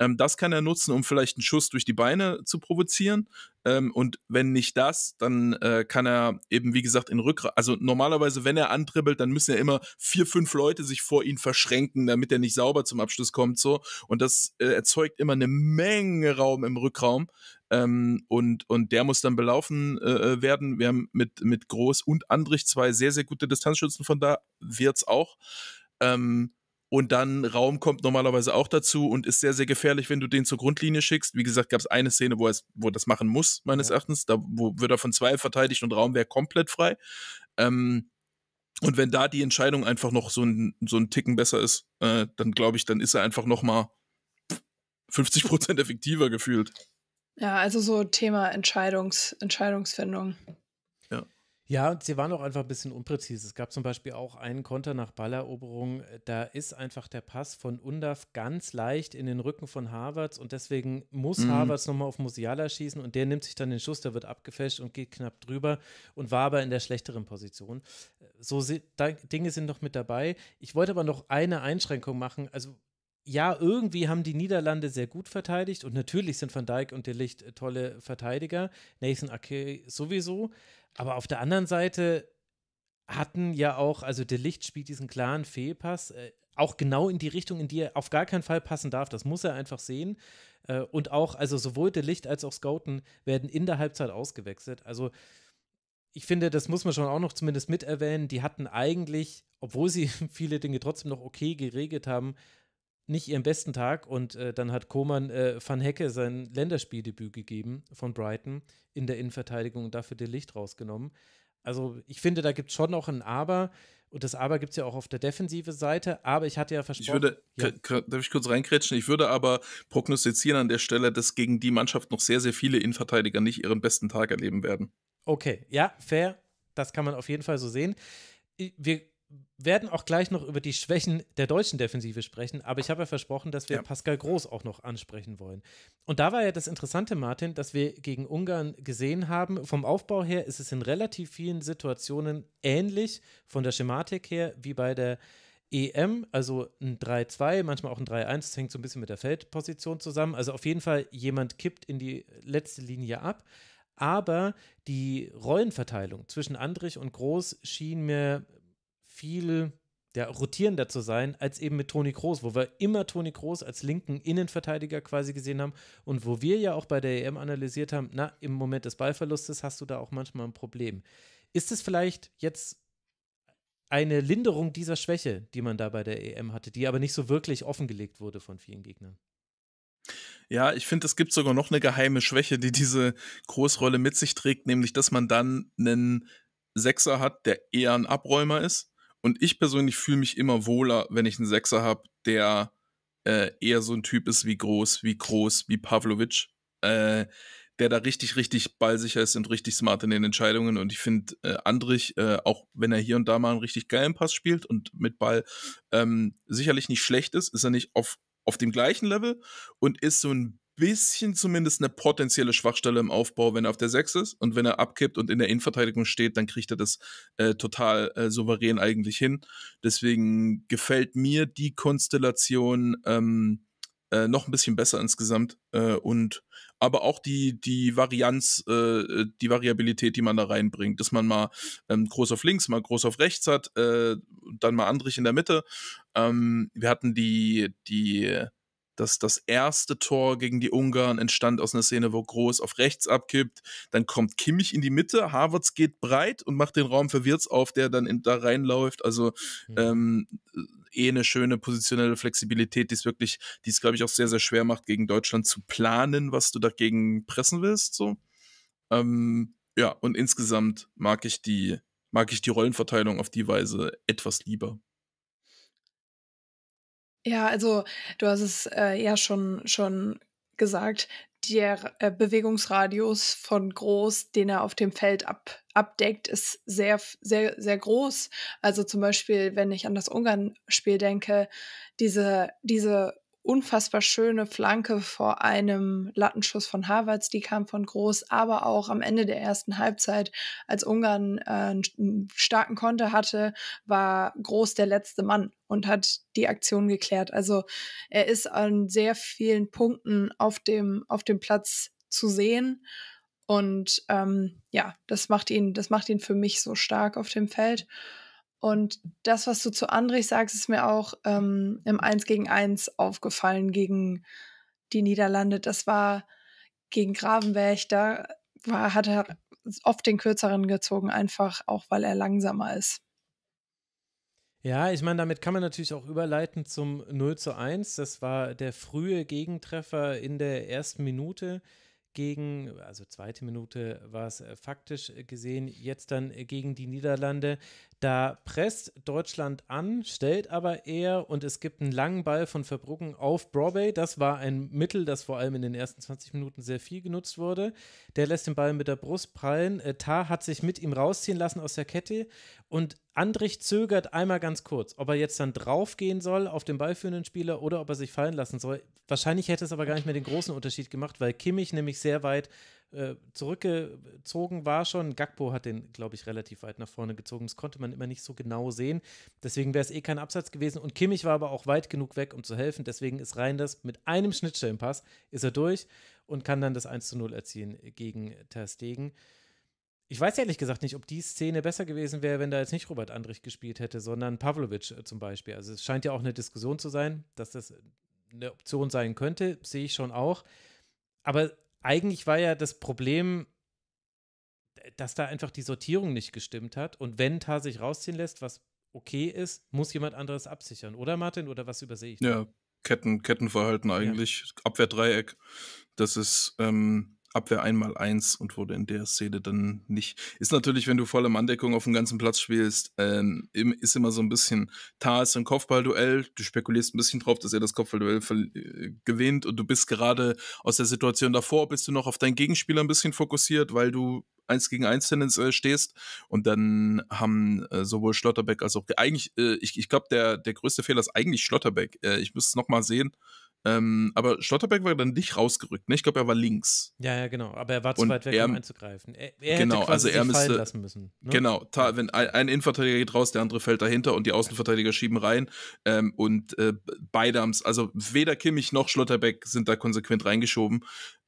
Ähm, das kann er nutzen, um vielleicht einen Schuss durch die Beine zu provozieren. Ähm, und wenn nicht das, dann äh, kann er eben, wie gesagt, in Rückraum, also normalerweise, wenn er antribbelt, dann müssen ja immer vier, fünf Leute sich vor ihn verschränken, damit er nicht sauber zum Abschluss kommt, so. Und das äh, erzeugt immer eine Menge Raum im Rückraum. Ähm, und, und der muss dann belaufen äh, werden. Wir haben mit, mit Groß und Andrich zwei sehr, sehr gute Distanzschützen, von da wird's auch. Ähm, und dann Raum kommt normalerweise auch dazu und ist sehr, sehr gefährlich, wenn du den zur Grundlinie schickst. Wie gesagt, gab es eine Szene, wo er wo das machen muss, meines ja. Erachtens. Da wo wird er von zwei verteidigt und Raum wäre komplett frei. Ähm, und wenn da die Entscheidung einfach noch so ein, so ein Ticken besser ist, äh, dann glaube ich, dann ist er einfach noch mal fünfzig Prozent effektiver gefühlt. Ja, also so Thema Entscheidungs, Entscheidungsfindung. Ja. Ja, und sie waren auch einfach ein bisschen unpräzise. Es gab zum Beispiel auch einen Konter nach Balleroberung, da ist einfach der Pass von Undav ganz leicht in den Rücken von Havertz und deswegen muss mhm. Havertz nochmal auf Musiala schießen und der nimmt sich dann den Schuss, der wird abgefälscht und geht knapp drüber und war aber in der schlechteren Position. So se- da, Dinge sind noch mit dabei. Ich wollte aber noch eine Einschränkung machen, also ja, irgendwie haben die Niederlande sehr gut verteidigt und natürlich sind Van Dijk und de Ligt tolle Verteidiger, Nathan Ake sowieso, aber auf der anderen Seite hatten ja auch, also de Ligt spielt diesen klaren Fehlpass, äh, auch genau in die Richtung, in die er auf gar keinen Fall passen darf, das muss er einfach sehen äh, und auch, also sowohl de Ligt als auch Schouten werden in der Halbzeit ausgewechselt, also ich finde, das muss man schon auch noch zumindest mit erwähnen, die hatten eigentlich, obwohl sie viele Dinge trotzdem noch okay geregelt haben, nicht ihren besten Tag und äh, dann hat Koman äh, Van Hecke sein Länderspieldebüt gegeben von Brighton in der Innenverteidigung und dafür de Ligt rausgenommen. Also ich finde, da gibt es schon auch ein Aber und das Aber gibt es ja auch auf der defensive Seite, aber ich hatte ja versprochen. Ich würde, ja. K- darf ich kurz reinkrätschen? Ich würde aber prognostizieren an der Stelle, dass gegen die Mannschaft noch sehr, sehr viele Innenverteidiger nicht ihren besten Tag erleben werden. Okay, ja, fair. Das kann man auf jeden Fall so sehen. Wir werden auch gleich noch über die Schwächen der deutschen Defensive sprechen, aber ich habe ja versprochen, dass wir ja. Pascal Groß auch noch ansprechen wollen. Und da war ja das Interessante, Martin, dass wir gegen Ungarn gesehen haben, vom Aufbau her ist es in relativ vielen Situationen ähnlich von der Schematik her wie bei der E M, also ein drei zwei, manchmal auch ein drei eins, das hängt so ein bisschen mit der Feldposition zusammen, also auf jeden Fall jemand kippt in die letzte Linie ab. Aber die Rollenverteilung zwischen Andrich und Groß schien mir viel ja, rotierender zu sein, als eben mit Toni Kroos, wo wir immer Toni Kroos als linken Innenverteidiger quasi gesehen haben und wo wir ja auch bei der E M analysiert haben, na, im Moment des Ballverlustes hast du da auch manchmal ein Problem. Ist es vielleicht jetzt eine Linderung dieser Schwäche, die man da bei der E M hatte, die aber nicht so wirklich offengelegt wurde von vielen Gegnern? Ja, ich finde, es gibt sogar noch eine geheime Schwäche, die diese Großrolle mit sich trägt, nämlich, dass man dann einen Sechser hat, der eher ein Abräumer ist. Und ich persönlich fühle mich immer wohler, wenn ich einen Sechser habe, der äh, eher so ein Typ ist wie Groß, wie Groß, wie Pavlovic, äh, der da richtig, richtig ballsicher ist und richtig smart in den Entscheidungen. Und ich finde äh, Andrich, äh, auch wenn er hier und da mal einen richtig geilen Pass spielt und mit Ball ähm, sicherlich nicht schlecht ist, ist er nicht auf, auf dem gleichen Level und ist so ein bisschen zumindest eine potenzielle Schwachstelle im Aufbau, wenn er auf der sechs ist. Und wenn er abkippt und in der Innenverteidigung steht, dann kriegt er das äh, total äh, souverän eigentlich hin. Deswegen gefällt mir die Konstellation ähm, äh, noch ein bisschen besser insgesamt. Äh, und aber auch die, die Varianz, äh, die Variabilität, die man da reinbringt, dass man mal ähm, groß auf links, mal groß auf rechts hat, äh, dann mal Andrich in der Mitte. Ähm, wir hatten die, die dass das erste Tor gegen die Ungarn entstand aus einer Szene, wo Groß auf rechts abkippt, dann kommt Kimmich in die Mitte, Havertz geht breit und macht den Raum für Wirtz auf, der dann in, da reinläuft, also mhm. ähm, eh eine schöne positionelle Flexibilität, die es wirklich, die es glaube ich auch sehr, sehr schwer macht, gegen Deutschland zu planen, was du dagegen pressen willst, so. Ähm, ja, und insgesamt mag ich die, mag ich die Rollenverteilung auf die Weise etwas lieber. Ja, also du hast es äh, ja schon, schon gesagt, der äh, Bewegungsradius von Groß, den er auf dem Feld ab, abdeckt, ist sehr, sehr, sehr groß. Also zum Beispiel, wenn ich an das Ungarn-Spiel denke, diese, diese unfassbar schöne Flanke vor einem Lattenschuss von Havertz, die kam von Groß, aber auch am Ende der ersten Halbzeit, als Ungarn äh, einen starken Konter hatte, war Groß der letzte Mann und hat die Aktion geklärt. Also er ist an sehr vielen Punkten auf dem, auf dem Platz zu sehen und ähm, ja, das macht ihn, das macht ihn für mich so stark auf dem Feld. Und das, was du zu Andrich sagst, ist mir auch ähm, im eins gegen eins aufgefallen gegen die Niederlande. Das war gegen Gravenberch, da war, hat er oft den Kürzeren gezogen, einfach auch, weil er langsamer ist. Ja, ich meine, damit kann man natürlich auch überleiten zum null zu eins. Das war der frühe Gegentreffer in der ersten Minute. Gegen, also zweite Minute war es faktisch gesehen, jetzt dann gegen die Niederlande. Da presst Deutschland an, stellt aber eher und es gibt einen langen Ball von Verbruggen auf Brobbey. Das war ein Mittel, das vor allem in den ersten zwanzig Minuten sehr viel genutzt wurde. Der lässt den Ball mit der Brust prallen. Tah hat sich mit ihm rausziehen lassen aus der Kette und Andrich zögert einmal ganz kurz, ob er jetzt dann draufgehen soll auf den ballführenden Spieler oder ob er sich fallen lassen soll. Wahrscheinlich hätte es aber gar nicht mehr den großen Unterschied gemacht, weil Kimmich nämlich sehr weit äh, zurückgezogen war schon. Gakpo hat den, glaube ich, relativ weit nach vorne gezogen. Das konnte man immer nicht so genau sehen. Deswegen wäre es eh kein Abseits gewesen. Und Kimmich war aber auch weit genug weg, um zu helfen. Deswegen ist Reinders mit einem Schnittstellenpass ist er durch und kann dann das eins zu null erzielen gegen Ter Stegen. Ich weiß ehrlich gesagt nicht, ob die Szene besser gewesen wäre, wenn da jetzt nicht Robert Andrich gespielt hätte, sondern Pavlovic zum Beispiel. Also es scheint ja auch eine Diskussion zu sein, dass das eine Option sein könnte, sehe ich schon auch. Aber eigentlich war ja das Problem, dass da einfach die Sortierung nicht gestimmt hat. Und wenn Tah sich rausziehen lässt, was okay ist, muss jemand anderes absichern. Oder Martin, oder was übersehe ich da? Ja, Ketten, Kettenverhalten eigentlich. Ja. Abwehrdreieck, das ist Ähm Abwehr einmal eins und wurde in der Szene dann nicht. Ist natürlich, wenn du voll im Andeckung auf dem ganzen Platz spielst, ähm, ist immer so ein bisschen, Tah ist ein Kopfballduell, du spekulierst ein bisschen drauf, dass er das Kopfballduell äh, gewinnt und du bist gerade aus der Situation davor, bist du noch auf deinen Gegenspieler ein bisschen fokussiert, weil du eins gegen eins tendenziell stehst und dann haben äh, sowohl Schlotterbeck als auch, eigentlich, äh, ich, ich glaube, der, der größte Fehler ist eigentlich Schlotterbeck. Äh, ich müsste es nochmal sehen. Ähm, aber Schlotterbeck war dann nicht rausgerückt, ne? Ich glaube, er war links. Ja, ja, genau. Aber er war zu und weit weg, er, um einzugreifen. Er, er genau, hätte quasi also er sich müsste, fallen lassen müssen. Ne? Genau. Tah, wenn ein, ein Innenverteidiger geht raus, der andere fällt dahinter und die Außenverteidiger schieben rein. Ähm, und äh, beide haben's, also weder Kimmich noch Schlotterbeck sind da konsequent reingeschoben.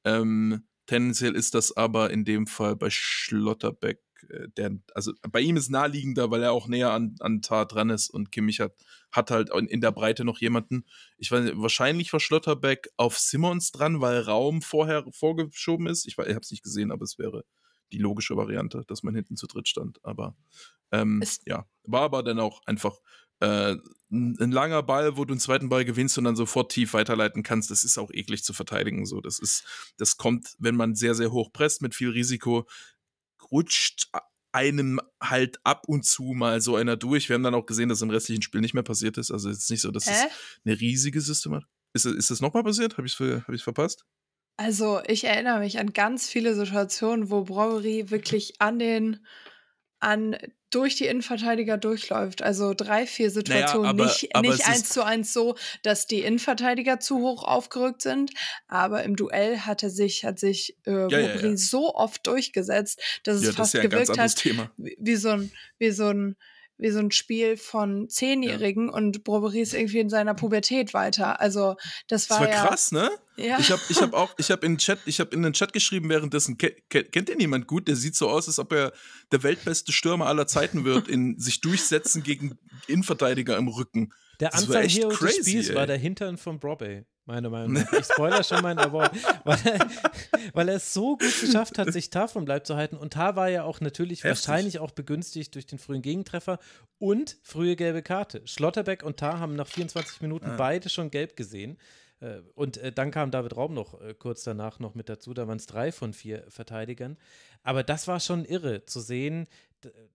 Ähm, tendenziell ist das aber in dem Fall bei Schlotterbeck, äh, der, also bei ihm ist naheliegender, weil er auch näher an, an Tah dran ist und Kimmich hat hat halt in der Breite noch jemanden, ich weiß nicht, wahrscheinlich war Schlotterbeck auf Simons dran, weil Raum vorher vorgeschoben ist. Ich, ich habe es nicht gesehen, aber es wäre die logische Variante, dass man hinten zu dritt stand. Aber ähm, ja, war aber dann auch einfach äh, ein, ein langer Ball, wo du einen zweiten Ball gewinnst und dann sofort tief weiterleiten kannst. Das ist auch eklig zu verteidigen. So, das ist, das kommt, wenn man sehr, sehr hoch presst mit viel Risiko, rutscht einem halt ab und zu mal so einer durch. Wir haben dann auch gesehen, dass im restlichen Spiel nicht mehr passiert ist. Also es ist nicht so, dass es eine riesige Systematik ist. Ist das nochmal passiert? Habe ich es hab verpasst? Also ich erinnere mich an ganz viele Situationen, wo Brobbey wirklich an den, an durch die Innenverteidiger durchläuft. Also drei, vier Situationen, naja, aber, nicht, aber nicht eins zu eins so, dass die Innenverteidiger zu hoch aufgerückt sind, aber im Duell hat er sich, hat sich äh, ja, ja, ja. so oft durchgesetzt, dass ja, es fast das ja gewirkt hat, wie, wie so ein, wie so ein wie so ein Spiel von Zehnjährigen, ja. Und Brobbey ist irgendwie in seiner Pubertät weiter. Also das war, das war ja krass, ne? Ja. Ich habe ich hab auch, ich habe in den Chat, ich habe in den Chat geschrieben währenddessen, kennt ihr niemand gut? Der sieht so aus, als ob er der weltbeste Stürmer aller Zeiten wird, in sich durchsetzen gegen Innenverteidiger im Rücken. Der Anfang hier des Spiels ey. war der Hintern von Brobbey. Meine Meinung nach. Ich spoiler schon meinen Award, weil er, weil er es so gut geschafft hat, sich Tah vom Leib zu halten. Und Tah war ja auch natürlich Heftig. wahrscheinlich auch begünstigt durch den frühen Gegentreffer und frühe gelbe Karte. Schlotterbeck und Tah haben nach vierundzwanzig Minuten ah. beide schon gelb gesehen. Und dann kam David Raum noch kurz danach noch mit dazu. Da waren es drei von vier Verteidigern. Aber das war schon irre zu sehen,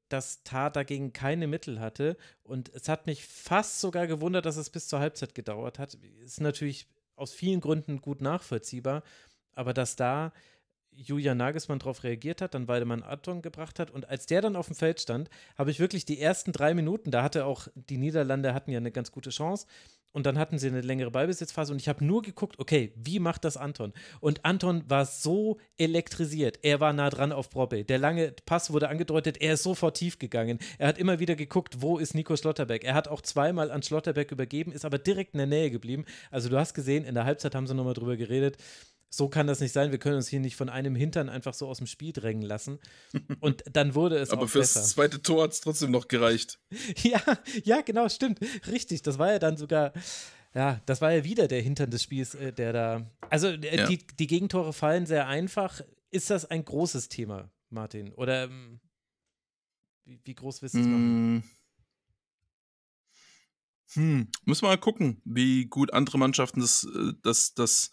dass Tah dagegen keine Mittel hatte. Und es hat mich fast sogar gewundert, dass es bis zur Halbzeit gedauert hat. Ist natürlich aus vielen Gründen gut nachvollziehbar, aber dass da Julian Nagelsmann drauf reagiert hat, dann Waldemar Anton gebracht hat, und als der dann auf dem Feld stand, habe ich wirklich die ersten drei Minuten, da hatte auch die Niederlande, hatten ja eine ganz gute Chance, und dann hatten sie eine längere Ballbesitzphase und ich habe nur geguckt, okay, wie macht das Anton? Und Anton war so elektrisiert, er war nah dran auf Brobbey, der lange Pass wurde angedeutet, er ist sofort tief gegangen, er hat immer wieder geguckt, wo ist Nico Schlotterbeck, er hat auch zweimal an Schlotterbeck übergeben, ist aber direkt in der Nähe geblieben, also du hast gesehen, in der Halbzeit haben sie nochmal drüber geredet, so kann das nicht sein, wir können uns hier nicht von einem Hintern einfach so aus dem Spiel drängen lassen. Und dann wurde es aber auch besser. Aber fürs zweite Tor hat es trotzdem noch gereicht. Ja, ja, genau, stimmt. Richtig, das war ja dann sogar, ja, das war ja wieder der Hintern des Spiels, der da, also ja. die, die Gegentore fallen sehr einfach. Ist das ein großes Thema, Martin? Oder wie, wie groß wissen Sie mm. noch? Hm, müssen wir mal gucken, wie gut andere Mannschaften das, das, das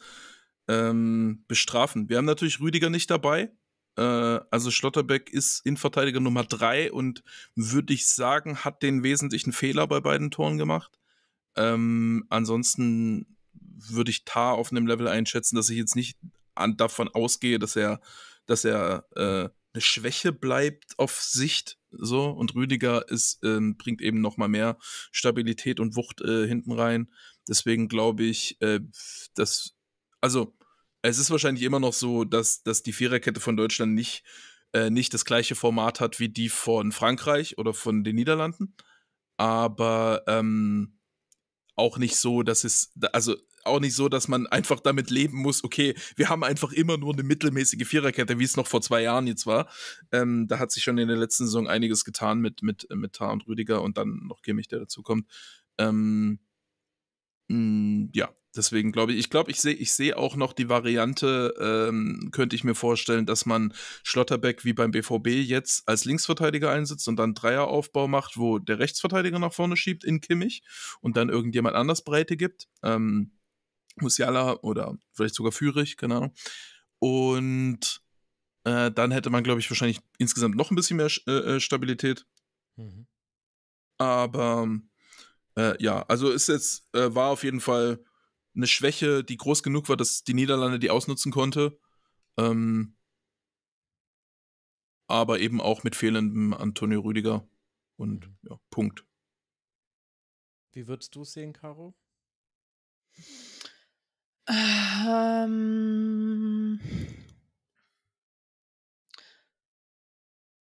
Ähm, bestrafen. Wir haben natürlich Rüdiger nicht dabei, äh, also Schlotterbeck ist Innenverteidiger Nummer drei und würde ich sagen, hat den wesentlichen Fehler bei beiden Toren gemacht. Ähm, ansonsten würde ich Tah auf einem Level einschätzen, dass ich jetzt nicht an, davon ausgehe, dass er, dass er äh, eine Schwäche bleibt auf Sicht, so, und Rüdiger ist, ähm, bringt eben nochmal mehr Stabilität und Wucht äh, hinten rein. Deswegen glaube ich, äh, dass Also, es ist wahrscheinlich immer noch so, dass, dass die Viererkette von Deutschland nicht, äh, nicht das gleiche Format hat wie die von Frankreich oder von den Niederlanden. Aber ähm, auch nicht so, dass es, also auch nicht so, dass man einfach damit leben muss, okay, wir haben einfach immer nur eine mittelmäßige Viererkette, wie es noch vor zwei Jahren jetzt war. Ähm, da hat sich schon in der letzten Saison einiges getan mit, mit, mit Tah und Rüdiger und dann noch Kimmich, der dazukommt. Ähm, mh, ja. Deswegen glaube ich, ich glaube, ich sehe ich sehe auch noch die Variante, ähm, könnte ich mir vorstellen, dass man Schlotterbeck wie beim B V B jetzt als Linksverteidiger einsetzt und dann Dreieraufbau macht, wo der Rechtsverteidiger nach vorne schiebt in Kimmich und dann irgendjemand anders Breite gibt. Ähm, Musiala oder vielleicht sogar Führig, keine Ahnung. Und äh, dann hätte man, glaube ich, wahrscheinlich insgesamt noch ein bisschen mehr äh, Stabilität. Mhm. Aber äh, ja, also ist jetzt, äh, war auf jeden Fall eine Schwäche, die groß genug war, dass die Niederlande die ausnutzen konnte. Ähm, aber eben auch mit fehlendem Antonio Rüdiger. Und ja, Punkt. Wie würdest du es sehen, Caro? Ähm,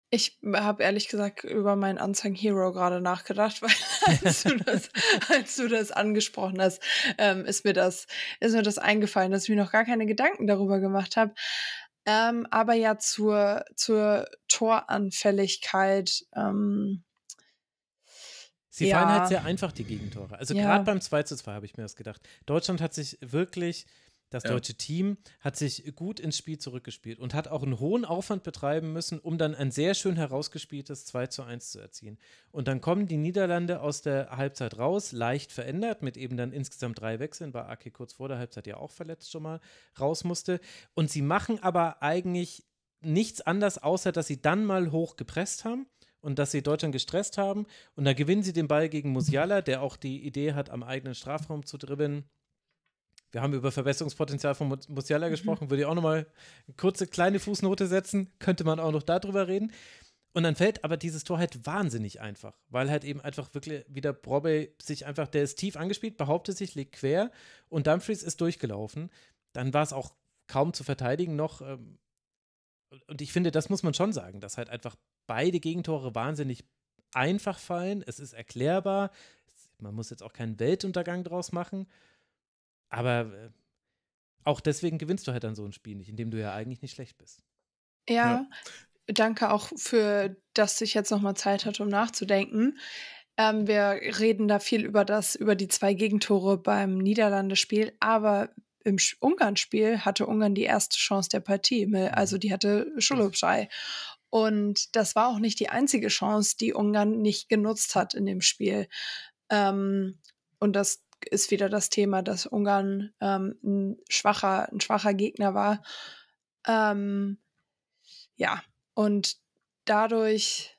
ich habe ehrlich gesagt über meinen Unsung Hero gerade nachgedacht, weil als du das, als du das angesprochen hast, ähm, ist mir das, ist mir das eingefallen, dass ich mir noch gar keine Gedanken darüber gemacht habe. Ähm, aber ja, zur, zur Toranfälligkeit. Ähm, Sie ja. fallen halt sehr einfach, die Gegentore. Also ja. gerade beim zwei zu zwei habe ich mir das gedacht. Deutschland hat sich wirklich... Das deutsche Team hat sich gut ins Spiel zurückgespielt und hat auch einen hohen Aufwand betreiben müssen, um dann ein sehr schön herausgespieltes zwei zu eins zu erzielen. Und dann kommen die Niederlande aus der Halbzeit raus, leicht verändert, mit eben dann insgesamt drei Wechseln, weil Ake kurz vor der Halbzeit ja auch verletzt schon mal raus musste. Und sie machen aber eigentlich nichts anders, außer dass sie dann mal hoch gepresst haben. Und dass sie Deutschland gestresst haben. Und dann gewinnen sie den Ball gegen Musiala, der auch die Idee hat, am eigenen Strafraum zu dribbeln. Wir haben über Verbesserungspotenzial von Musiala gesprochen, würde ich auch nochmal eine kurze kleine Fußnote setzen, könnte man auch noch darüber reden. Und dann fällt aber dieses Tor halt wahnsinnig einfach, weil halt eben einfach wirklich wieder Brobbey sich einfach, der ist tief angespielt, behauptet sich, legt quer und Dumfries ist durchgelaufen. Dann war es auch kaum zu verteidigen noch. Ähm, und ich finde, das muss man schon sagen, dass halt einfach beide Gegentore wahnsinnig einfach fallen. Es ist erklärbar. Man muss jetzt auch keinen Weltuntergang draus machen. Aber äh, auch deswegen gewinnst du halt dann so ein Spiel nicht, in dem du ja eigentlich nicht schlecht bist. Ja, ja. Danke auch für, dass ich jetzt nochmal Zeit hatte, um nachzudenken. Ähm, wir reden da viel über das, über die zwei Gegentore beim Niederlande-Spiel, aber im Ungarn-Spiel hatte Ungarn die erste Chance der Partie, also die hatte Csolobay. Und das war auch nicht die einzige Chance, die Ungarn nicht genutzt hat in dem Spiel. Ähm, und das ist wieder das Thema, dass Ungarn ähm, ein schwacher, ein schwacher Gegner war. Ähm, ja. Und dadurch,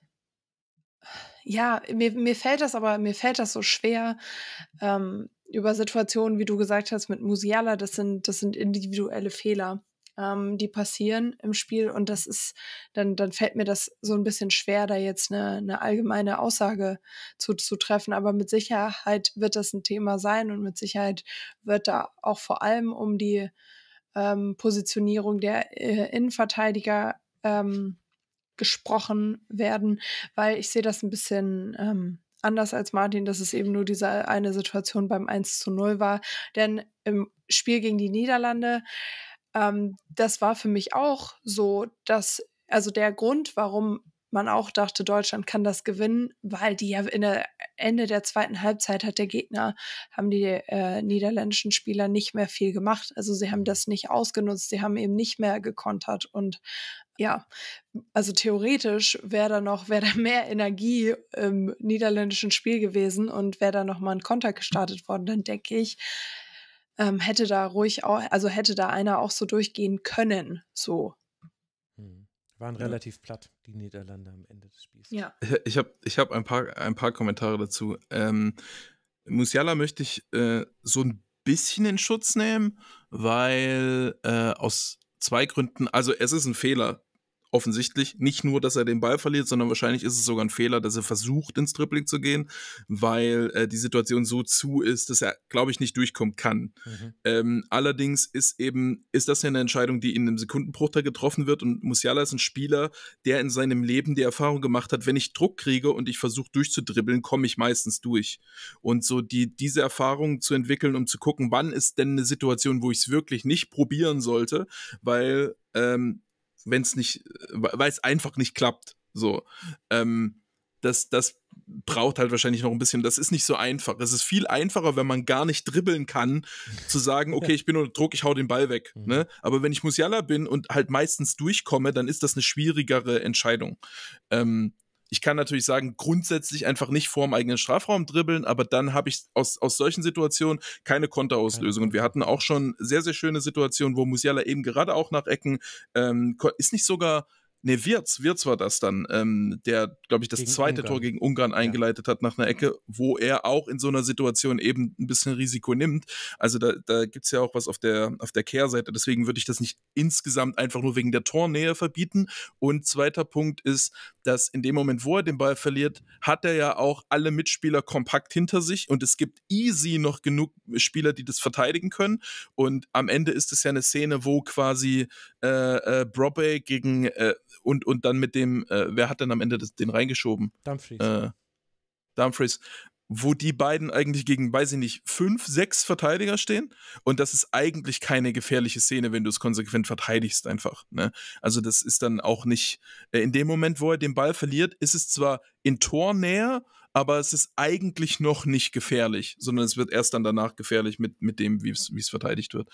ja, mir, mir fällt das aber, mir fällt das so schwer, ähm, über Situationen, wie du gesagt hast, mit Musiala, das sind, das sind individuelle Fehler, ähm, die passieren im Spiel. Und das ist, dann, dann fällt mir das so ein bisschen schwer, da jetzt eine, eine allgemeine Aussage zu, zu treffen. Aber mit Sicherheit wird das ein Thema sein und mit Sicherheit wird da auch vor allem um die ähm, Positionierung der äh, Innenverteidiger ähm, gesprochen werden, weil ich sehe das ein bisschen ähm, anders als Martin, dass es eben nur diese eine Situation beim eins zu null war. Denn im Spiel gegen die Niederlande, ähm, das war für mich auch so, dass, also der Grund, warum man auch dachte, Deutschland kann das gewinnen, weil die ja in der Ende der zweiten Halbzeit hat der Gegner, haben die äh, niederländischen Spieler nicht mehr viel gemacht. Also sie haben das nicht ausgenutzt, sie haben eben nicht mehr gekontert und ja, also theoretisch wäre da noch, wäre da mehr Energie im niederländischen Spiel gewesen und wäre da noch mal ein Konter gestartet worden, dann denke ich, ähm, hätte da ruhig auch, also hätte da einer auch so durchgehen können, so. Waren relativ platt, die Niederlande am Ende des Spiels. Ja. Ich habe ich hab ein, paar, ein paar Kommentare dazu. Ähm, Musiala möchte ich äh, so ein bisschen in Schutz nehmen, weil äh, aus zwei Gründen, also es ist ein Fehler, offensichtlich. Nicht nur, dass er den Ball verliert, sondern wahrscheinlich ist es sogar ein Fehler, dass er versucht, ins Dribbling zu gehen, weil äh, die Situation so zu ist, dass er, glaube ich, nicht durchkommen kann. Mhm. Ähm, allerdings ist eben, ist das ja eine Entscheidung, die in einem Sekundenbruchteil getroffen wird und Musiala ist ein Spieler, der in seinem Leben die Erfahrung gemacht hat, wenn ich Druck kriege und ich versuche durchzudribbeln, komme ich meistens durch. Und so die, diese Erfahrung zu entwickeln, um zu gucken, wann ist denn eine Situation, wo ich es wirklich nicht probieren sollte, weil ähm, wenn es nicht, weil es einfach nicht klappt, so, ähm, das, das braucht halt wahrscheinlich noch ein bisschen, das ist nicht so einfach, es ist viel einfacher, wenn man gar nicht dribbeln kann, zu sagen, okay, ich bin unter Druck, ich hau den Ball weg, mhm. ne, aber wenn ich Musiala bin und halt meistens durchkomme, dann ist das eine schwierigere Entscheidung, ähm, ich kann natürlich sagen, grundsätzlich einfach nicht vorm eigenen Strafraum dribbeln, aber dann habe ich aus, aus solchen Situationen keine Konterauslösung. Und wir hatten auch schon sehr, sehr schöne Situationen, wo Musiala eben gerade auch nach Ecken, ähm, ist nicht sogar, ne, Wirtz, Wirtz war das dann, ähm, der, glaube ich, das gegen zweite Ungarn. Tor gegen Ungarn eingeleitet ja. hat nach einer Ecke, wo er auch in so einer Situation eben ein bisschen Risiko nimmt. Also da, da gibt es ja auch was auf der, auf der Kehrseite. Deswegen würde ich das nicht insgesamt einfach nur wegen der Tornähe verbieten. Und zweiter Punkt ist, dass in dem Moment, wo er den Ball verliert, hat er ja auch alle Mitspieler kompakt hinter sich und es gibt easy noch genug Spieler, die das verteidigen können und am Ende ist es ja eine Szene, wo quasi äh, äh, Brobbey gegen äh, und, und dann mit dem, äh, wer hat denn am Ende das, den reingeschoben? Dumfries. Äh, Dumfries. Wo die beiden eigentlich gegen, weiß ich nicht, fünf, sechs Verteidiger stehen und das ist eigentlich keine gefährliche Szene, wenn du es konsequent verteidigst einfach, ne? Also das ist dann auch nicht, in dem Moment, wo er den Ball verliert, ist es zwar in Tornähe, aber es ist eigentlich noch nicht gefährlich, sondern es wird erst dann danach gefährlich mit, mit dem, wie es verteidigt wird.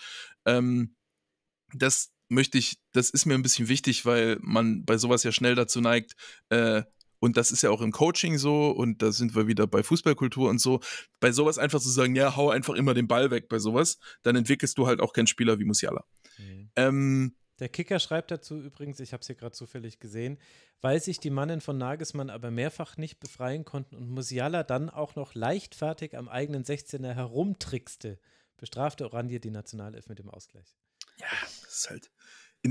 Ähm, das möchte ich, das ist mir ein bisschen wichtig, weil man bei sowas ja schnell dazu neigt, äh, und das ist ja auch im Coaching so und da sind wir wieder bei Fußballkultur und so. Bei sowas einfach zu sagen, ja, hau einfach immer den Ball weg bei sowas, dann entwickelst du halt auch keinen Spieler wie Musiala. Mhm. Ähm, Der Kicker schreibt dazu übrigens, ich habe es hier gerade zufällig gesehen, weil sich die Mannen von Nagelsmann aber mehrfach nicht befreien konnten und Musiala dann auch noch leichtfertig am eigenen sechzehner herumtrickste, bestrafte Oranje die Nationalelf mit dem Ausgleich. Ja, das ist halt...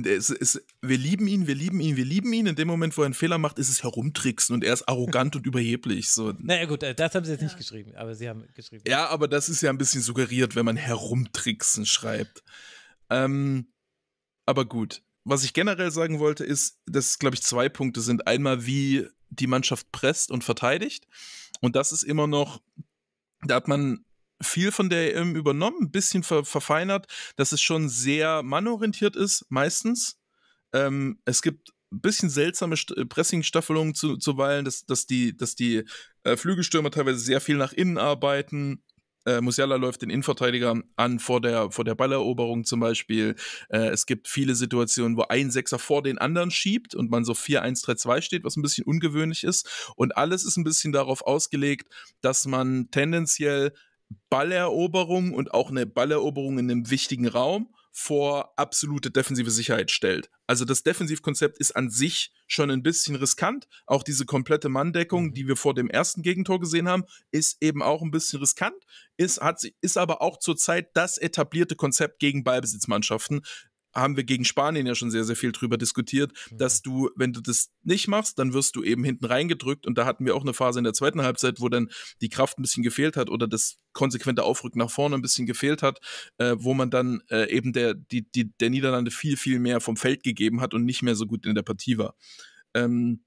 es, es, wir lieben ihn, wir lieben ihn, wir lieben ihn. In dem Moment, wo er einen Fehler macht, ist es herumtricksen und er ist arrogant und überheblich. So. Naja gut, das haben sie jetzt ja. nicht geschrieben, aber sie haben geschrieben. Ja, aber das ist ja ein bisschen suggeriert, wenn man herumtricksen schreibt. Ähm, aber gut. Was ich generell sagen wollte, ist, dass, glaube ich, zwei Punkte sind. Einmal, wie die Mannschaft presst und verteidigt. Und das ist immer noch, da hat man viel von der E M übernommen, ein bisschen ver verfeinert, dass es schon sehr mannorientiert ist, meistens. Ähm, es gibt ein bisschen seltsame Pressing-Staffelungen zu, zuweilen, dass, dass die, dass die äh, Flügelstürmer teilweise sehr viel nach innen arbeiten. Äh, Musiala läuft den Innenverteidiger an vor der, vor der Balleroberung zum Beispiel. Äh, es gibt viele Situationen, wo ein Sechser vor den anderen schiebt und man so vier eins drei zwei steht, was ein bisschen ungewöhnlich ist. Und alles ist ein bisschen darauf ausgelegt, dass man tendenziell Balleroberung und auch eine Balleroberung in einem wichtigen Raum vor absolute defensive Sicherheit stellt. Also das Defensivkonzept ist an sich schon ein bisschen riskant. Auch diese komplette Manndeckung, die wir vor dem ersten Gegentor gesehen haben, ist eben auch ein bisschen riskant, ist, hat, ist aber auch zurzeit das etablierte Konzept gegen Ballbesitzmannschaften. Haben wir gegen Spanien ja schon sehr, sehr viel drüber diskutiert, mhm. dass du, wenn du das nicht machst, dann wirst du eben hinten reingedrückt. Und da hatten wir auch eine Phase in der zweiten Halbzeit, wo dann die Kraft ein bisschen gefehlt hat oder das konsequente Aufrücken nach vorne ein bisschen gefehlt hat, äh, wo man dann äh, eben der, die, die, der Niederlande viel, viel mehr vom Feld gegeben hat und nicht mehr so gut in der Partie war. Ähm,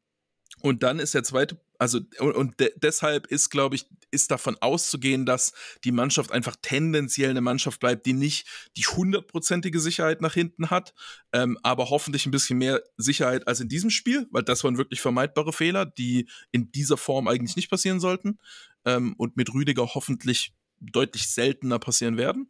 und dann ist der zweite, also und, und de deshalb ist, glaube ich, ist davon auszugehen, dass die Mannschaft einfach tendenziell eine Mannschaft bleibt, die nicht die hundertprozentige Sicherheit nach hinten hat, ähm, aber hoffentlich ein bisschen mehr Sicherheit als in diesem Spiel, weil das waren wirklich vermeidbare Fehler, die in dieser Form eigentlich nicht passieren sollten ähm, und mit Rüdiger hoffentlich deutlich seltener passieren werden.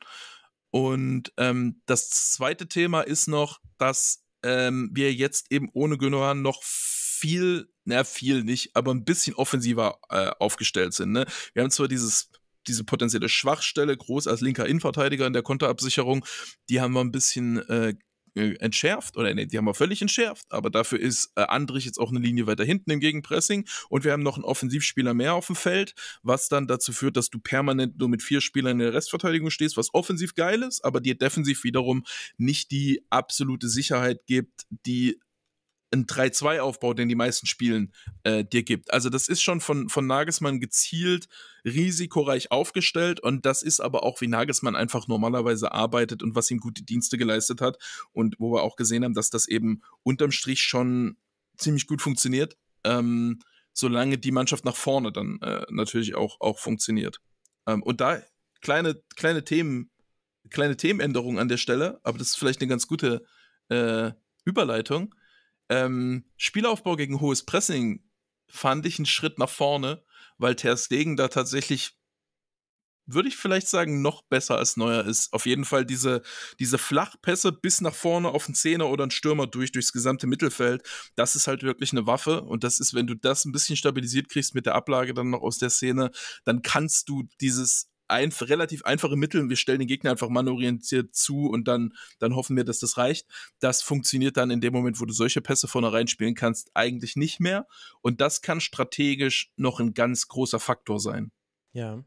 Und ähm, das zweite Thema ist noch, dass ähm, wir jetzt eben ohne Gündogan noch viel, na viel nicht, aber ein bisschen offensiver äh, aufgestellt sind. Ne? Wir haben zwar dieses, diese potenzielle Schwachstelle, Groß als linker Innenverteidiger in der Konterabsicherung, die haben wir ein bisschen äh, entschärft, oder nee, die haben wir völlig entschärft, aber dafür ist äh, Andrich jetzt auch eine Linie weiter hinten im Gegenpressing und wir haben noch einen Offensivspieler mehr auf dem Feld, was dann dazu führt, dass du permanent nur mit vier Spielern in der Restverteidigung stehst, was offensiv geil ist, aber dir defensiv wiederum nicht die absolute Sicherheit gibt, die ein drei zwei Aufbau, den die meisten Spielen äh, dir gibt. Also das ist schon von, von Nagelsmann gezielt risikoreich aufgestellt und das ist aber auch, wie Nagelsmann einfach normalerweise arbeitet und was ihm gute Dienste geleistet hat und wo wir auch gesehen haben, dass das eben unterm Strich schon ziemlich gut funktioniert, ähm, solange die Mannschaft nach vorne dann äh, natürlich auch, auch funktioniert. Ähm, und da kleine, kleine Themen, kleine Themenänderung an der Stelle, aber das ist vielleicht eine ganz gute äh, Überleitung. Ähm, Spielaufbau gegen hohes Pressing fand ich einen Schritt nach vorne, weil Ter Stegen da tatsächlich, würde ich vielleicht sagen, noch besser als Neuer ist. Auf jeden Fall diese, diese Flachpässe bis nach vorne auf einen Zehner oder einen Stürmer durch, durchs gesamte Mittelfeld, das ist halt wirklich eine Waffe und das ist, wenn du das ein bisschen stabilisiert kriegst mit der Ablage dann noch aus der Szene, dann kannst du dieses ein, relativ einfache Mittel, wir stellen den Gegner einfach mannorientiert zu und dann, dann hoffen wir, dass das reicht. Das funktioniert dann in dem Moment, wo du solche Pässe vorne reinspielen kannst, eigentlich nicht mehr. Und das kann strategisch noch ein ganz großer Faktor sein. Ja.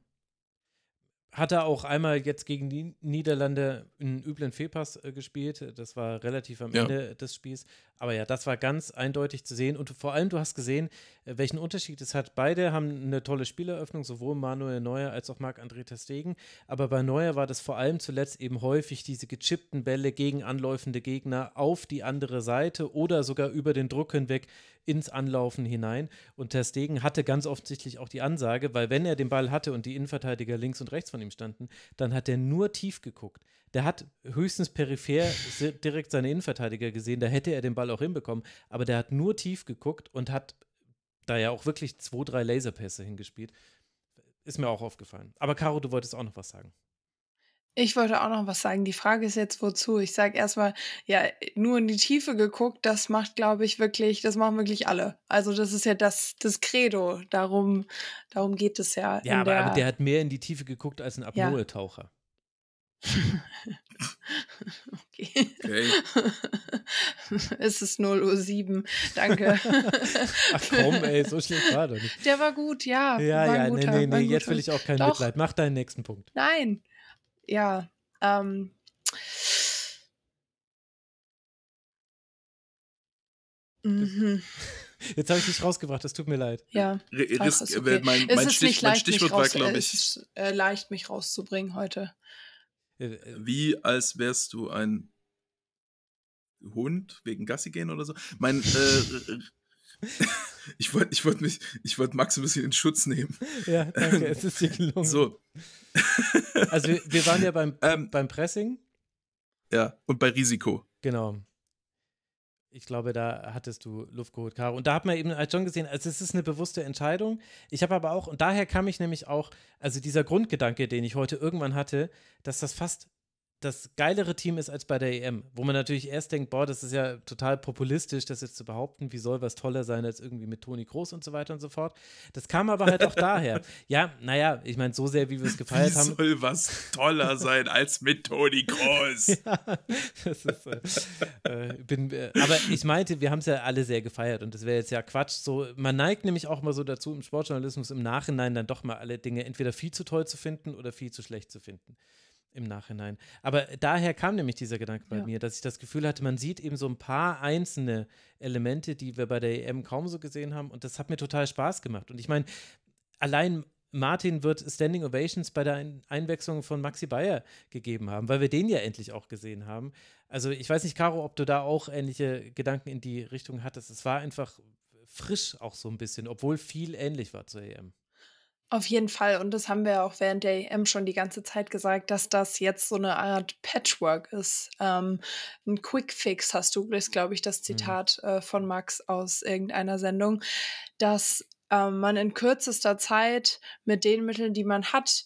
Hat er auch einmal jetzt gegen die Niederlande einen üblen Fehlpass äh, gespielt. Das war relativ am ja. Ende des Spiels. Aber ja, das war ganz eindeutig zu sehen. Und vor allem, du hast gesehen, äh, welchen Unterschied es hat. Beide haben eine tolle Spieleröffnung, sowohl Manuel Neuer als auch Marc-André ter Stegen. Aber bei Neuer war das vor allem zuletzt eben häufig diese gechippten Bälle gegen anläufende Gegner auf die andere Seite oder sogar über den Druck hinweg ins Anlaufen hinein. Und ter Stegen hatte ganz offensichtlich auch die Ansage, weil wenn er den Ball hatte und die Innenverteidiger links und rechts von ihm standen, dann hat er nur tief geguckt. Der hat höchstens peripher direkt seine Innenverteidiger gesehen, da hätte er den Ball auch hinbekommen, aber der hat nur tief geguckt und hat da ja auch wirklich zwei, drei Laserpässe hingespielt. Ist mir auch aufgefallen. Aber Caro, du wolltest auch noch was sagen. Ich wollte auch noch was sagen. Die Frage ist jetzt, wozu? Ich sage erstmal, ja, nur in die Tiefe geguckt, das macht, glaube ich, wirklich, das machen wirklich alle. Also das ist ja das, das Credo. Darum, darum geht es ja. Ja, aber der, aber der hat mehr in die Tiefe geguckt als ein Apnoe-Taucher. Ja. Okay. Okay. Es ist null Uhr sieben, danke. Ach komm, ey, so schlecht war doch nicht. Der war gut, ja. Ja, war ja, guter, nee, nee, nee, jetzt will ich auch kein doch. Mitleid. Mach deinen nächsten Punkt. Nein. Ja, ähm, Mhm. Jetzt habe ich dich rausgebracht, das tut mir leid. Ja, das ist okay. Mein, mein es ist Stich, nicht leicht, mein Stichwort mich raus, war, glaube ich. Es ist äh, leicht, mich rauszubringen heute. Wie als wärst du ein Hund wegen Gassi gehen oder so? Mein, äh, ich wollte ich wollt mich, ich wollt Max ein bisschen in Schutz nehmen. Ja, danke, ähm, es ist dir gelungen. So. Also wir, wir waren ja beim, ähm, beim Pressing. Ja, und bei Risiko. Genau. Ich glaube, da hattest du Luft geholt, Caro. Und da hat man eben halt schon gesehen, also es ist eine bewusste Entscheidung. Ich habe aber auch, und daher kam ich nämlich auch, also dieser Grundgedanke, den ich heute irgendwann hatte, dass das fast das geilere Team ist als bei der E M, wo man natürlich erst denkt, boah, das ist ja total populistisch, das jetzt zu behaupten, wie soll was toller sein als irgendwie mit Toni Kroos und so weiter und so fort. Das kam aber halt auch daher. Ja, naja, ich meine, so sehr, wie wir es gefeiert wie haben. Soll was toller sein als mit Toni Kroos? Ja, das ist, äh, bin, äh, aber ich meinte, wir haben es ja alle sehr gefeiert und das wäre jetzt ja Quatsch. So, man neigt nämlich auch mal so dazu, im Sportjournalismus im Nachhinein dann doch mal alle Dinge entweder viel zu toll zu finden oder viel zu schlecht zu finden. Im Nachhinein. Aber daher kam nämlich dieser Gedanke bei ja. mir, dass ich das Gefühl hatte, man sieht eben so ein paar einzelne Elemente, die wir bei der E M kaum so gesehen haben und das hat mir total Spaß gemacht. Und ich meine, allein Martin wird Standing Ovations bei der Einwechslung von Maxi Bayer gegeben haben, weil wir den ja endlich auch gesehen haben. Also ich weiß nicht, Caro, ob du da auch ähnliche Gedanken in die Richtung hattest. Es war einfach frisch auch so ein bisschen, obwohl viel ähnlich war zur E M. Auf jeden Fall. Und das haben wir auch während der E M schon die ganze Zeit gesagt, dass das jetzt so eine Art Patchwork ist. Ähm, ein Quickfix hast du, das glaube ich, das Zitat äh, von Max aus irgendeiner Sendung, dass ähm, man in kürzester Zeit mit den Mitteln, die man hat,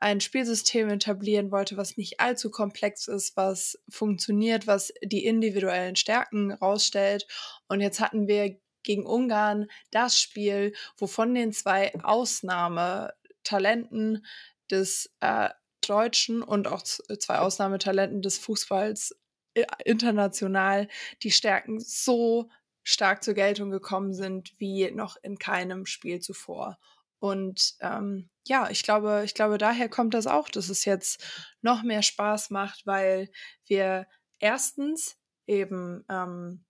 ein Spielsystem etablieren wollte, was nicht allzu komplex ist, was funktioniert, was die individuellen Stärken rausstellt. Und jetzt hatten wir gegen Ungarn das Spiel, wo von den zwei Ausnahmetalenten des äh, Deutschen und auch zwei Ausnahmetalenten des Fußballs äh, international die Stärken so stark zur Geltung gekommen sind, wie noch in keinem Spiel zuvor. Und ähm, ja, ich glaube, ich glaube, daher kommt das auch, dass es jetzt noch mehr Spaß macht, weil wir erstens eben ähm,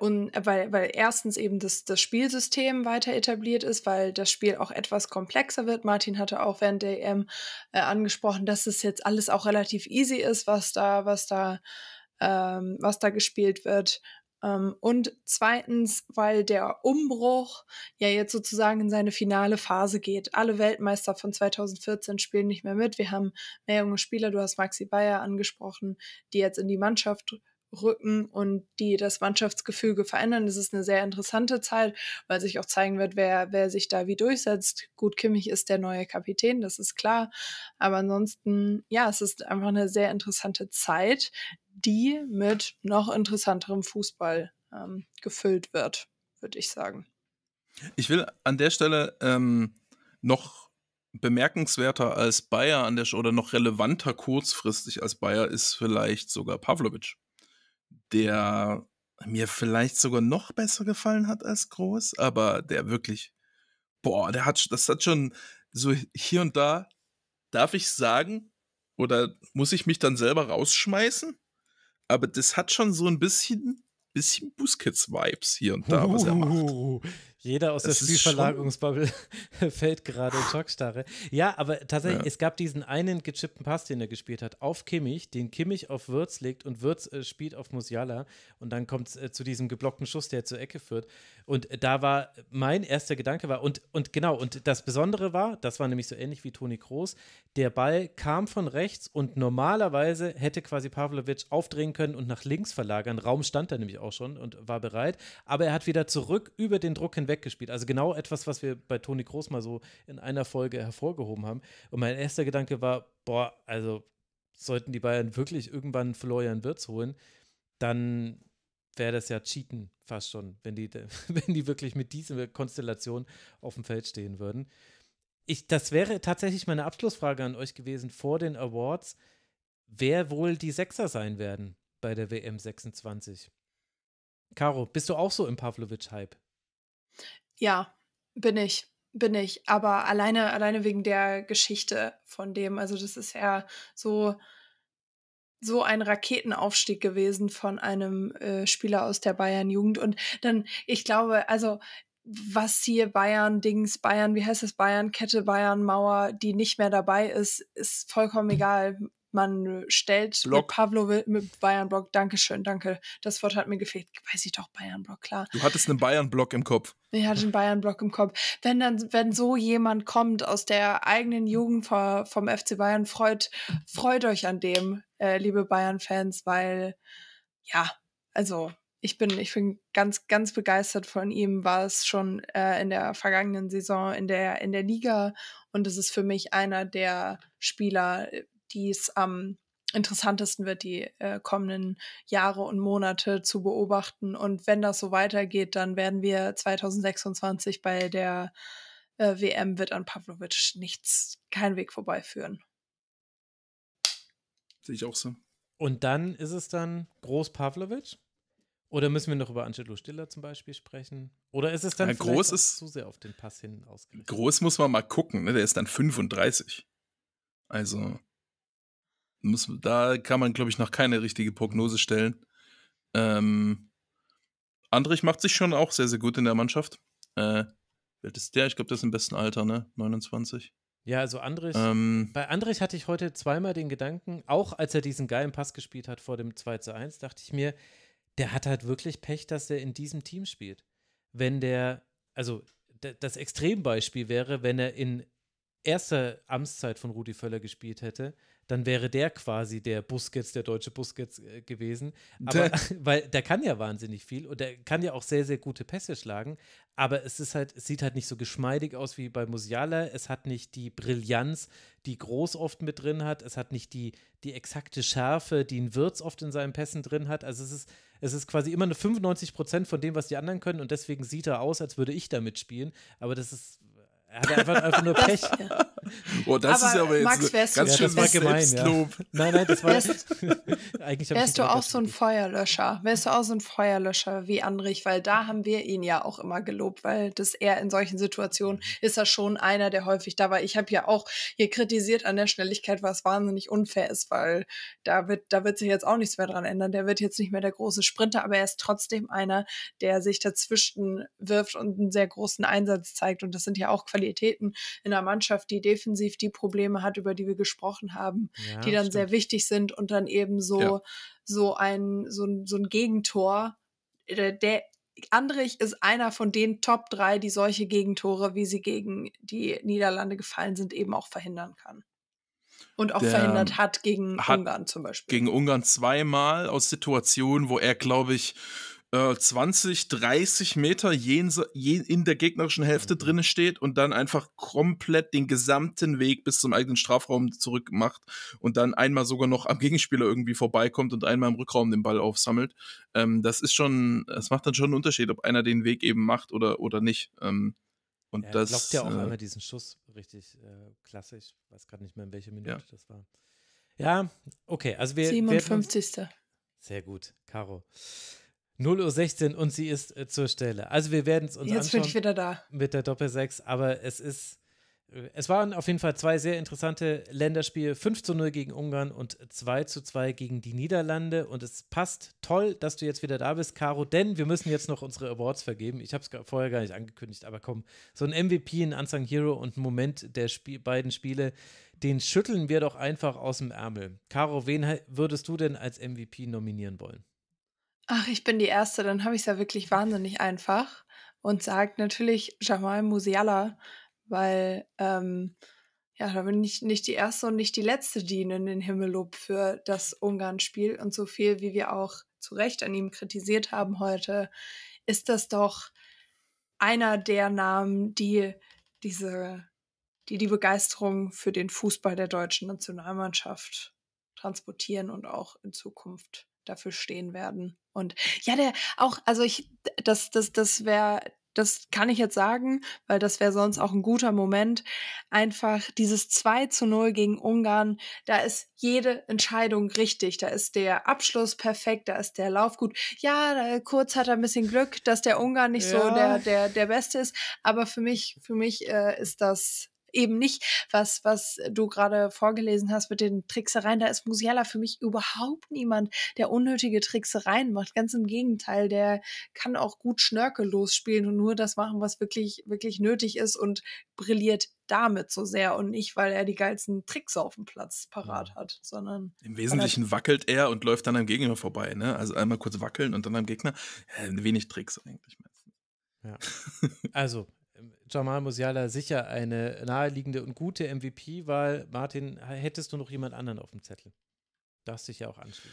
Und weil, weil erstens eben das, das Spielsystem weiter etabliert ist, weil das Spiel auch etwas komplexer wird. Martin hatte auch während der E M äh, angesprochen, dass es jetzt alles auch relativ easy ist, was da, was da, ähm, was da gespielt wird. Ähm, und zweitens, weil der Umbruch ja jetzt sozusagen in seine finale Phase geht. Alle Weltmeister von zweitausendvierzehn spielen nicht mehr mit. Wir haben mehr junge Spieler, du hast Maxi Bayer angesprochen, die jetzt in die Mannschaft rücken und die das Mannschaftsgefüge verändern. Das ist eine sehr interessante Zeit, weil sich auch zeigen wird, wer, wer sich da wie durchsetzt. Gut, Kimmich ist der neue Kapitän, das ist klar. Aber ansonsten, ja, es ist einfach eine sehr interessante Zeit, die mit noch interessanterem Fußball ähm, gefüllt wird, würde ich sagen. Ich will an der Stelle ähm, noch bemerkenswerter als Bayer an der Sch- oder noch relevanter kurzfristig als Bayer ist vielleicht sogar Pavlovic, der mir vielleicht sogar noch besser gefallen hat als Groß, aber der wirklich, boah, der hat, das hat schon so hier und da, darf ich sagen, oder muss ich mich dann selber rausschmeißen? Aber das hat schon so ein bisschen, bisschen Busquets-Vibes hier und da, was er macht. Jeder aus das der Spielverlagerungsbubble fällt gerade in Schockstarre. Ja, aber tatsächlich, ja. Es gab diesen einen gechippten Pass, den er gespielt hat, auf Kimmich, den Kimmich auf Wirtz legt und Wirtz äh, spielt auf Musiala und dann kommt es äh, zu diesem geblockten Schuss, der zur Ecke führt. Und äh, da war, mein erster Gedanke war, und, und genau, und das Besondere war, das war nämlich so ähnlich wie Toni Kroos, der Ball kam von rechts und normalerweise hätte quasi Pavlovic aufdrehen können und nach links verlagern. Raum stand da nämlich auch schon und war bereit, aber er hat wieder zurück über den Druck hinweg weggespielt. Also genau etwas, was wir bei Toni Kroos mal so in einer Folge hervorgehoben haben. Und mein erster Gedanke war, boah, also sollten die Bayern wirklich irgendwann Florian Wirtz holen, dann wäre das ja Cheaten fast schon, wenn die, wenn die wirklich mit dieser Konstellation auf dem Feld stehen würden. Ich, das wäre tatsächlich meine Abschlussfrage an euch gewesen vor den Awards, wer wohl die Sechser sein werden bei der W M sechsundzwanzig? Caro, bist du auch so im Pavlovic-Hype? Ja, bin ich, bin ich. Aber alleine, alleine wegen der Geschichte von dem, also das ist ja so, so ein Raketenaufstieg gewesen von einem äh, Spieler aus der Bayern-Jugend. Und dann, ich glaube, also was hier Bayern-Dings, Bayern, wie heißt das, Bayern-Kette, Bayern-Mauer, die nicht mehr dabei ist, ist vollkommen egal. Man stellt Block. mit Pavlovic, mit Bayern-Block, Dankeschön, danke. Das Wort hat mir gefehlt. Weiß ich doch, Bayern-Block, klar. Du hattest einen Bayern-Block im Kopf. Ich hatte einen Bayern-Block im Kopf. Wenn dann, wenn so jemand kommt aus der eigenen Jugend vom F C Bayern, freut, freut euch an dem, äh, liebe Bayern-Fans, weil, ja, also ich bin, ich bin ganz, ganz begeistert von ihm. War es schon äh, in der vergangenen Saison in der, in der Liga, und es ist für mich einer der Spieler, die es am interessantesten wird, die äh, kommenden Jahre und Monate zu beobachten. Und wenn das so weitergeht, dann werden wir zwanzig sechsundzwanzig bei der äh, W M wird an Pavlovic nichts, kein Weg vorbeiführen. Sehe ich auch so. Und dann ist es dann Groß Pavlovic? Oder müssen wir noch über Angelo Stiller zum Beispiel sprechen? Oder ist es dann ja, Groß ist, zu sehr auf den Pass hin ausgerichtet? Groß muss man mal gucken, ne? Der ist dann fünfunddreißig. Also Muss, da kann man, glaube ich, noch keine richtige Prognose stellen. Ähm, Andrich macht sich schon auch sehr, sehr gut in der Mannschaft. Äh, wer ist der? Ich glaube, das ist im besten Alter, ne? neunundzwanzig. Ja, also Andrich, ähm, bei Andrich hatte ich heute zweimal den Gedanken, auch als er diesen geilen Pass gespielt hat vor dem zwei zu eins, dachte ich mir, der hat halt wirklich Pech, dass er in diesem Team spielt. Wenn der, also das Extrembeispiel wäre, wenn er in erster Amtszeit von Rudi Völler gespielt hätte, dann wäre der quasi der Busquets, der deutsche Busquets äh, gewesen. Aber, der. Weil der kann ja wahnsinnig viel und der kann ja auch sehr, sehr gute Pässe schlagen. Aber es ist halt, es sieht halt nicht so geschmeidig aus wie bei Musiala. Es hat nicht die Brillanz, die Groß oft mit drin hat. Es hat nicht die, die exakte Schärfe, die ein Wirtz oft in seinen Pässen drin hat. Also es ist, es ist quasi immer eine fünfundneunzig Prozent von dem, was die anderen können. Und deswegen sieht er aus, als würde ich da mitspielen. Aber das ist Er hat einfach, einfach nur Pech. Ja. Oh, das aber ist aber jetzt Max, wärst ganz schön ja, gemein, Selbstlob. Ja. Nein, nein, das war wärst, eigentlich wärst du auch so ein Feuerlöscher. Wärst du auch so ein Feuerlöscher wie Andrich, weil da haben wir ihn ja auch immer gelobt, weil das er in solchen Situationen ist er schon einer, der häufig da war. Ich habe ja auch hier kritisiert an der Schnelligkeit, was wahnsinnig unfair ist, weil da wird, da wird sich jetzt auch nichts mehr dran ändern. Der wird jetzt nicht mehr der große Sprinter, aber er ist trotzdem einer, der sich dazwischen wirft und einen sehr großen Einsatz zeigt, und das sind ja auch Qualitäten in einer Mannschaft, die defensiv die Probleme hat, über die wir gesprochen haben, ja, die dann stimmt. sehr wichtig sind, und dann eben so, ja. so, ein, so, ein, so ein Gegentor. Der, der Andrich ist einer von den Top drei, die solche Gegentore, wie sie gegen die Niederlande gefallen sind, eben auch verhindern kann. Und auch der verhindert hat gegen hat Ungarn zum Beispiel. Gegen Ungarn zweimal aus Situationen, wo er, glaube ich, zwanzig, dreißig Meter jense, jen, in der gegnerischen Hälfte drinne steht und dann einfach komplett den gesamten Weg bis zum eigenen Strafraum zurück macht und dann einmal sogar noch am Gegenspieler irgendwie vorbeikommt und einmal im Rückraum den Ball aufsammelt. Ähm, das ist schon, es macht dann schon einen Unterschied, ob einer den Weg eben macht oder, oder nicht. Ähm, und er das, blockt ja auch äh, einmal diesen Schuss richtig äh, klassisch. Ich weiß gerade nicht mehr, in welcher Minute ja. das war. Ja, okay. Also wir, siebenundfünfzigste Wir, sehr gut, Caro. null Uhr sechzehn und sie ist äh, zur Stelle. Also wir werden es uns Jetzt anschauen bin ich wieder da. Mit der Doppel sechs, aber es ist, es waren auf jeden Fall zwei sehr interessante Länderspiele, fünf zu null gegen Ungarn und zwei zu zwei gegen die Niederlande, und es passt toll, dass du jetzt wieder da bist, Caro, denn wir müssen jetzt noch unsere Awards vergeben. Ich habe es vorher gar nicht angekündigt, aber komm, so ein M V P, ein Unsung Hero und ein Moment der Spie- beiden Spiele, den schütteln wir doch einfach aus dem Ärmel. Caro, wen würdest du denn als M V P nominieren wollen? Ach, ich bin die Erste, dann habe ich es ja wirklich wahnsinnig einfach und sage natürlich Jamal Musiala, weil ähm, ja, da bin ich nicht die Erste und nicht die Letzte, die ihn in den Himmel lobt für das Ungarn-Spiel, und so viel, wie wir auch zu Recht an ihm kritisiert haben heute, ist das doch einer der Namen, die diese, die, die Begeisterung für den Fußball der deutschen Nationalmannschaft transportieren und auch in Zukunft dafür stehen werden. Und ja, der auch, also ich, das, das, das wäre, das kann ich jetzt sagen, weil das wäre sonst auch ein guter Moment. Einfach dieses zwei zu null gegen Ungarn, da ist jede Entscheidung richtig. Da ist der Abschluss perfekt, da ist der Lauf gut. Ja, Kurz hat er ein bisschen Glück, dass der Ungarn nicht ja. so der, der, der Beste ist. Aber für mich, für mich äh, ist das eben nicht, was, was du gerade vorgelesen hast mit den Tricksereien. Da ist Musiala für mich überhaupt niemand, der unnötige Tricksereien macht. Ganz im Gegenteil, der kann auch gut schnörkellos spielen und nur das machen, was wirklich, wirklich nötig ist und brilliert damit so sehr und nicht, weil er die geilsten Tricks auf dem Platz parat hat, sondern... Im Wesentlichen wackelt er und läuft dann am Gegner vorbei, ne? Also einmal kurz wackeln und dann am Gegner. Ja, wenig Tricks eigentlich meistens. Ja. Also, Jamal Musiala sicher eine naheliegende und gute M V P-Wahl. Martin, hättest du noch jemand anderen auf dem Zettel? Darfst dich ja auch anschließen.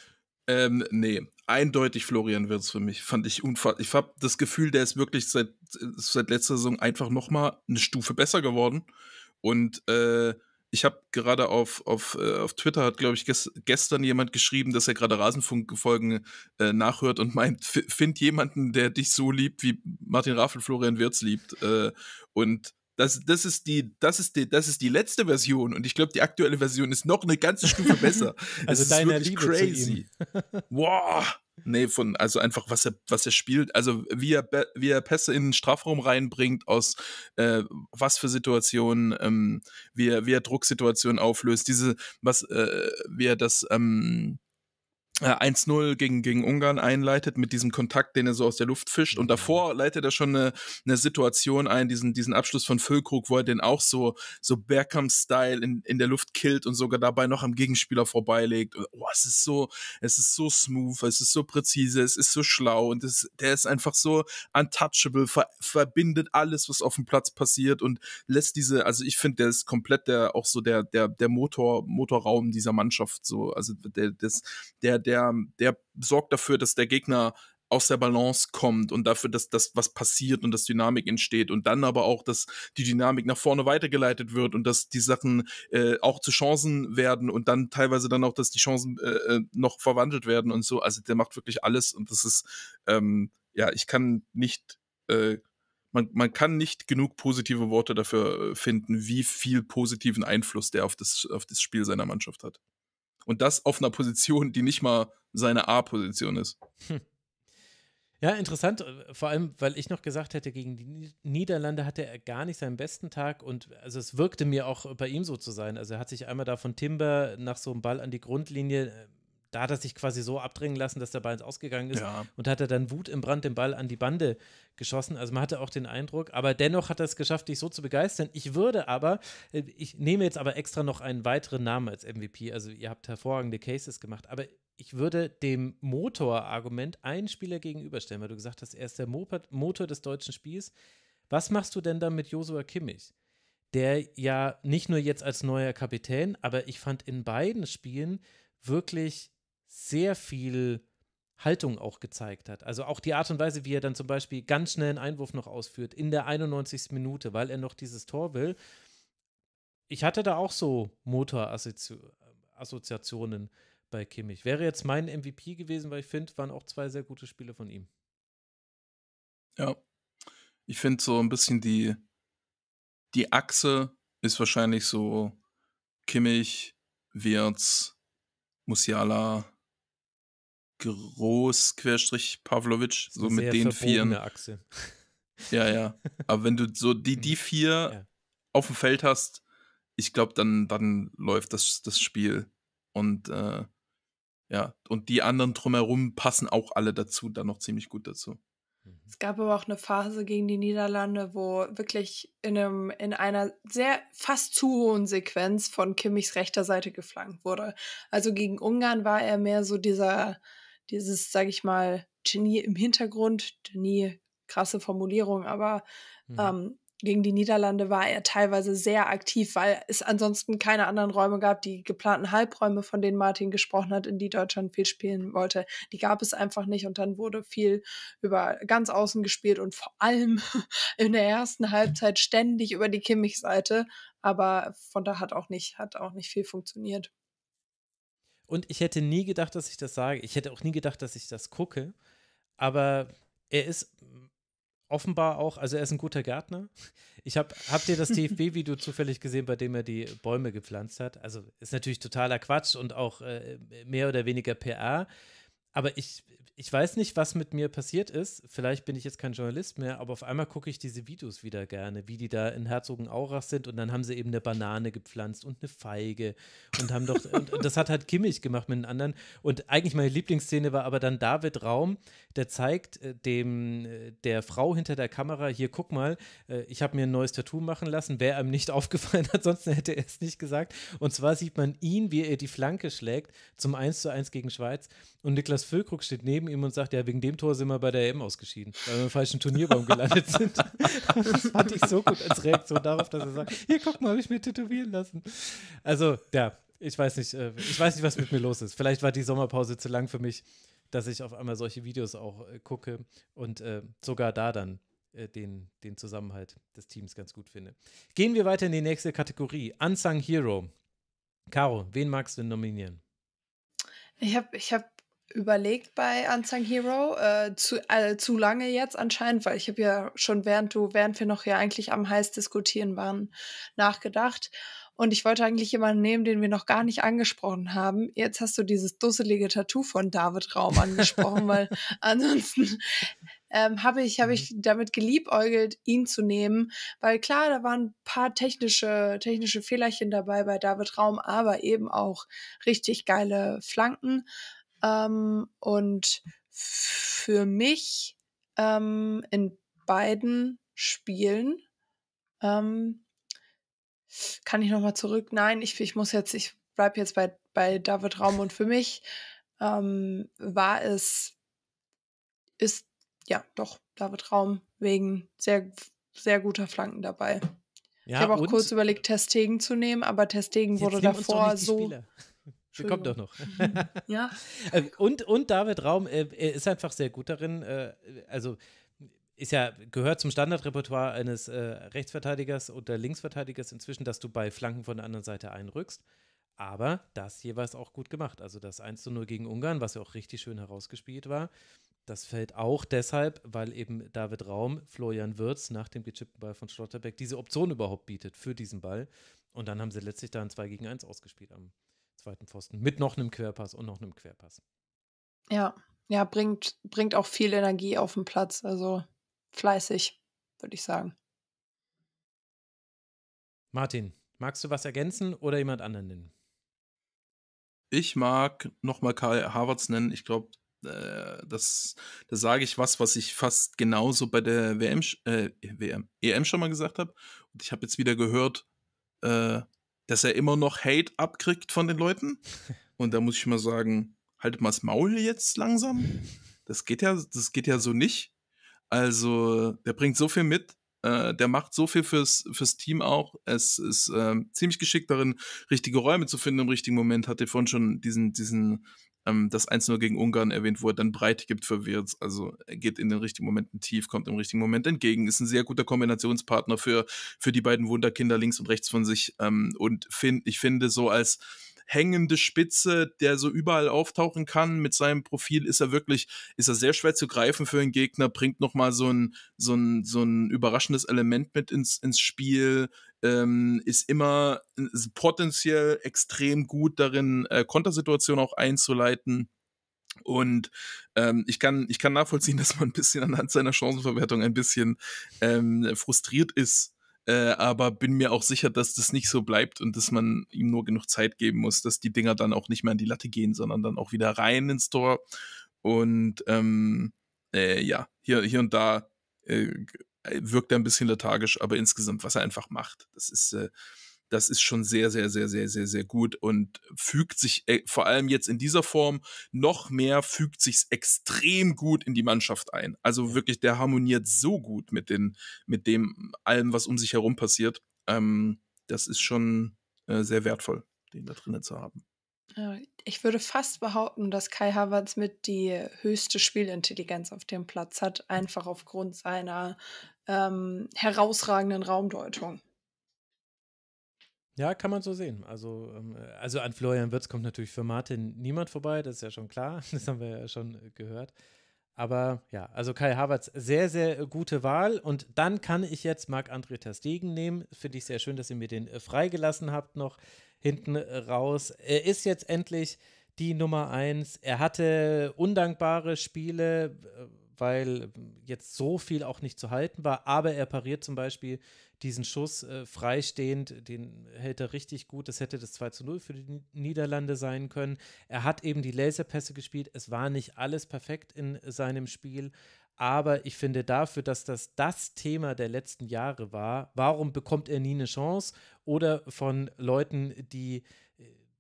Ähm, nee, eindeutig Florian Wirtz für mich, fand ich unfassbar. Ich habe das Gefühl, der ist wirklich seit, seit letzter Saison einfach nochmal eine Stufe besser geworden. Und äh, ich habe gerade auf, auf, äh, auf Twitter, hat glaube ich ges- gestern jemand geschrieben, dass er gerade Rasenfunk-Folgen äh, nachhört und meint, f- find jemanden, der dich so liebt, wie Martin Rafelt Florian Wirtz liebt. Äh, und Das, das, ist die, das, ist die, das ist die letzte Version und ich glaube, die aktuelle Version ist noch eine ganze Stufe besser. Also es deiner ist wirklich Liebe crazy. Zu ihm. Wow. Nee, von, also einfach, was er, was er spielt, also wie er, wie er Pässe in den Strafraum reinbringt, aus äh, was für Situationen, ähm, wie, er, wie er Drucksituationen auflöst, diese, was, äh, wie er das, ähm, eins null gegen, gegen Ungarn einleitet mit diesem Kontakt, den er so aus der Luft fischt. Und davor leitet er schon eine, eine Situation ein, diesen, diesen Abschluss von Füllkrug, wo er den auch so, so Bergkamp-Style in, in der Luft killt und sogar dabei noch am Gegenspieler vorbeilegt. Und, oh, es ist so, es ist so smooth, es ist so präzise, es ist so schlau und es, der ist einfach so untouchable, ver, verbindet alles, was auf dem Platz passiert und lässt diese, also ich finde, der ist komplett der, auch so der, der, der Motor, Motorraum dieser Mannschaft so, also der, das, der, Der, der sorgt dafür, dass der Gegner aus der Balance kommt und dafür, dass das was passiert und dass Dynamik entsteht und dann aber auch, dass die Dynamik nach vorne weitergeleitet wird und dass die Sachen äh, auch zu Chancen werden und dann teilweise dann auch, dass die Chancen äh, noch verwandelt werden und so. Also der macht wirklich alles und das ist, ähm, ja, ich kann nicht, äh, man, man kann nicht genug positive Worte dafür finden, wie viel positiven Einfluss der auf das, auf das Spiel seiner Mannschaft hat. Und das auf einer Position, die nicht mal seine A-Position ist. Hm. Ja, interessant. Vor allem, weil ich noch gesagt hätte, gegen die Niederlande hatte er gar nicht seinen besten Tag. Und also es wirkte mir auch bei ihm so zu sein. Also er hat sich einmal da von Timber nach so einem Ball an die Grundlinie, da hat er sich quasi so abdrängen lassen, dass der Ball ins Ausgegangen ist. Ja. Und hat er dann Wut im Brand den Ball an die Bande geschossen. Also man hatte auch den Eindruck, aber dennoch hat er es geschafft, dich so zu begeistern. Ich würde aber, ich nehme jetzt aber extra noch einen weiteren Namen als M V P, also ihr habt hervorragende Cases gemacht, aber ich würde dem Motor-Argument einen Spieler gegenüberstellen, weil du gesagt hast, er ist der Motor des deutschen Spiels. Was machst du denn dann mit Joshua Kimmich? Der ja nicht nur jetzt als neuer Kapitän, aber ich fand in beiden Spielen wirklich sehr viel Haltung auch gezeigt hat. Also auch die Art und Weise, wie er dann zum Beispiel ganz schnell einen Einwurf noch ausführt in der einundneunzigsten Minute, weil er noch dieses Tor will. Ich hatte da auch so Motorassoziationen bei Kimmich. Wäre jetzt mein M V P gewesen, weil ich finde, waren auch zwei sehr gute Spiele von ihm. Ja, ich finde so ein bisschen die, die Achse ist wahrscheinlich so Kimmich, Wirtz, Musiala, Groß, Querstrich, Pavlovic, so mit den Vieren. Achse. Ja, ja. Aber wenn du so die, die vier ja. auf dem Feld hast, ich glaube, dann, dann läuft das, das Spiel. Und äh, ja, und die anderen drumherum passen auch alle dazu, dann noch ziemlich gut dazu. Es gab aber auch eine Phase gegen die Niederlande, wo wirklich in, einem, in einer sehr fast zu hohen Sequenz von Kimmichs rechter Seite geflankt wurde. Also gegen Ungarn war er mehr so dieser, dieses, sag ich mal, Genie im Hintergrund, Genie, krasse Formulierung, aber mhm. ähm, gegen die Niederlande war er teilweise sehr aktiv, weil es ansonsten keine anderen Räume gab. Die geplanten Halbräume, von denen Martin gesprochen hat, in die Deutschland viel spielen wollte, die gab es einfach nicht. Und dann wurde viel über ganz außen gespielt und vor allem in der ersten Halbzeit ständig über die Kimmich-Seite. Aber von da hat auch nicht, hat auch nicht viel funktioniert. Und ich hätte nie gedacht, dass ich das sage. Ich hätte auch nie gedacht, dass ich das gucke. Aber er ist... offenbar auch, also er ist ein guter Gärtner. Ich hab, habt ihr das D F B-Video zufällig gesehen, bei dem er die Bäume gepflanzt hat? Also ist natürlich totaler Quatsch und auch äh, mehr oder weniger P R. aber ich, ich weiß nicht, was mit mir passiert ist. Vielleicht bin ich jetzt kein Journalist mehr, aber auf einmal gucke ich diese Videos wieder gerne, wie die da in Herzogenaurach sind und dann haben sie eben eine Banane gepflanzt und eine Feige und haben doch, und das hat halt Kimmich gemacht mit den anderen. Und eigentlich meine Lieblingsszene war aber dann David Raum, der zeigt äh, dem, äh, der Frau hinter der Kamera, hier guck mal, äh, ich habe mir ein neues Tattoo machen lassen, wäre einem nicht aufgefallen, ansonsten hätte er es nicht gesagt. Und zwar sieht man ihn, wie er die Flanke schlägt zum eins zu eins gegen Schweiz und Niklas Füllkrug steht neben ihm und sagt, ja, wegen dem Tor sind wir bei der E M ausgeschieden, weil wir im falschen Turnierbaum gelandet sind. Das fand ich so gut als Reaktion darauf, dass er sagt, hier, guck mal, habe ich mir tätowieren lassen. Also, ja, ich weiß nicht, ich weiß nicht, was mit mir los ist. Vielleicht war die Sommerpause zu lang für mich, dass ich auf einmal solche Videos auch äh, gucke und äh, sogar da dann äh, den, den Zusammenhalt des Teams ganz gut finde. Gehen wir weiter in die nächste Kategorie, Unsung Hero. Caro, wen magst du nominieren? Ich habe ich hab überlegt bei Unsung Hero, äh, zu, äh, zu lange jetzt anscheinend, weil ich habe ja schon, während du, während wir noch ja eigentlich am heiß diskutieren waren, nachgedacht. Und ich wollte eigentlich jemanden nehmen, den wir noch gar nicht angesprochen haben. Jetzt hast du dieses dusselige Tattoo von David Raum angesprochen, weil ansonsten ähm, habe ich, hab ich damit geliebäugelt, ihn zu nehmen. Weil klar, da waren ein paar technische, technische Fehlerchen dabei bei David Raum, aber eben auch richtig geile Flanken. Ähm, und für mich ähm, in beiden Spielen ähm, kann ich nochmal zurück? Nein, ich, ich muss jetzt, ich bleibe jetzt bei, bei David Raum und für mich ähm, war es, ist, ja, doch, David Raum wegen sehr, sehr guter Flanken dabei. Ja, ich habe auch kurz überlegt, Ter Stegen zu nehmen, aber Ter Stegen wurde davor so. Kommt doch noch. Ja. und, und David Raum, er ist einfach sehr gut darin, also ist ja, gehört zum Standardrepertoire eines äh, Rechtsverteidigers oder Linksverteidigers inzwischen, dass du bei Flanken von der anderen Seite einrückst. Aber das jeweils auch gut gemacht. Also das eins zu null gegen Ungarn, was ja auch richtig schön herausgespielt war, das fällt auch deshalb, weil eben David Raum, Florian Wirtz nach dem gechippten Ball von Schlotterbeck diese Option überhaupt bietet für diesen Ball. Und dann haben sie letztlich da ein zwei gegen eins ausgespielt am zweiten Pfosten. Mit noch einem Querpass und noch einem Querpass. Ja, ja, bringt, bringt auch viel Energie auf den Platz. Also fleißig, würde ich sagen. Martin, magst du was ergänzen oder jemand anderen nennen? Ich mag nochmal Kai Havertz nennen. Ich glaube, äh, das, da sage ich was, was ich fast genauso bei der W M, äh, W M, E M schon mal gesagt habe. Und ich habe jetzt wieder gehört, äh, dass er immer noch Hate abkriegt von den Leuten. Und da muss ich mal sagen, haltet mal das Maul jetzt langsam. Das geht ja, das geht ja so nicht. Also, der bringt so viel mit, äh, der macht so viel fürs, fürs Team auch. Es ist äh, ziemlich geschickt darin, richtige Räume zu finden im richtigen Moment. Hatte vorhin schon diesen, diesen ähm, das eins zu null gegen Ungarn erwähnt, wo er dann breit gibt für Wirtz. Also, er geht in den richtigen Momenten tief, kommt im richtigen Moment entgegen. Ist ein sehr guter Kombinationspartner für, für die beiden Wunderkinder links und rechts von sich. Ähm, und find, ich finde, so als hängende Spitze, der so überall auftauchen kann. Mit seinem Profil ist er wirklich, ist er sehr schwer zu greifen für einen Gegner, bringt nochmal so ein, so ein, so ein überraschendes Element mit ins, ins Spiel, ähm, ist immer ist potenziell extrem gut darin, äh, Kontersituationen auch einzuleiten. Und ähm, ich kann, ich kann nachvollziehen, dass man ein bisschen anhand seiner Chancenverwertung ein bisschen ähm, frustriert ist. Äh, aber bin mir auch sicher, dass das nicht so bleibt und dass man ihm nur genug Zeit geben muss, dass die Dinger dann auch nicht mehr an die Latte gehen, sondern dann auch wieder rein ins Tor. Und ähm, äh, ja, hier, hier und da äh, wirkt er ein bisschen lethargisch, aber insgesamt, was er einfach macht, das ist, äh, das ist schon sehr, sehr, sehr, sehr, sehr, sehr gut und fügt sich äh, vor allem jetzt in dieser Form noch mehr, fügt sich extrem gut in die Mannschaft ein. Also wirklich, der harmoniert so gut mit den, mit dem allem, was um sich herum passiert. Ähm, das ist schon äh, sehr wertvoll, den da drinnen zu haben. Ich würde fast behaupten, dass Kai Havertz mit die höchste Spielintelligenz auf dem Platz hat, einfach aufgrund seiner ähm, herausragenden Raumdeutung. Ja, kann man so sehen. Also, also an Florian Wirtz kommt natürlich für Martin niemand vorbei, das ist ja schon klar, das haben wir ja schon gehört. Aber ja, also Kai Havertz, sehr, sehr gute Wahl. Und dann kann ich jetzt Marc-André Ter Stegen nehmen. Finde ich sehr schön, dass ihr mir den freigelassen habt noch hinten raus. Er ist jetzt endlich die Nummer eins. Er hatte undankbare Spiele, weil jetzt so viel auch nicht zu halten war, aber er pariert zum Beispiel diesen Schuss äh, freistehend, den hält er richtig gut, das hätte das zwei zu null für die Niederlande sein können. Er hat eben die Laserpässe gespielt, es war nicht alles perfekt in seinem Spiel, aber ich finde dafür, dass das das Thema der letzten Jahre war, warum bekommt er nie eine Chance? Oder von Leuten, die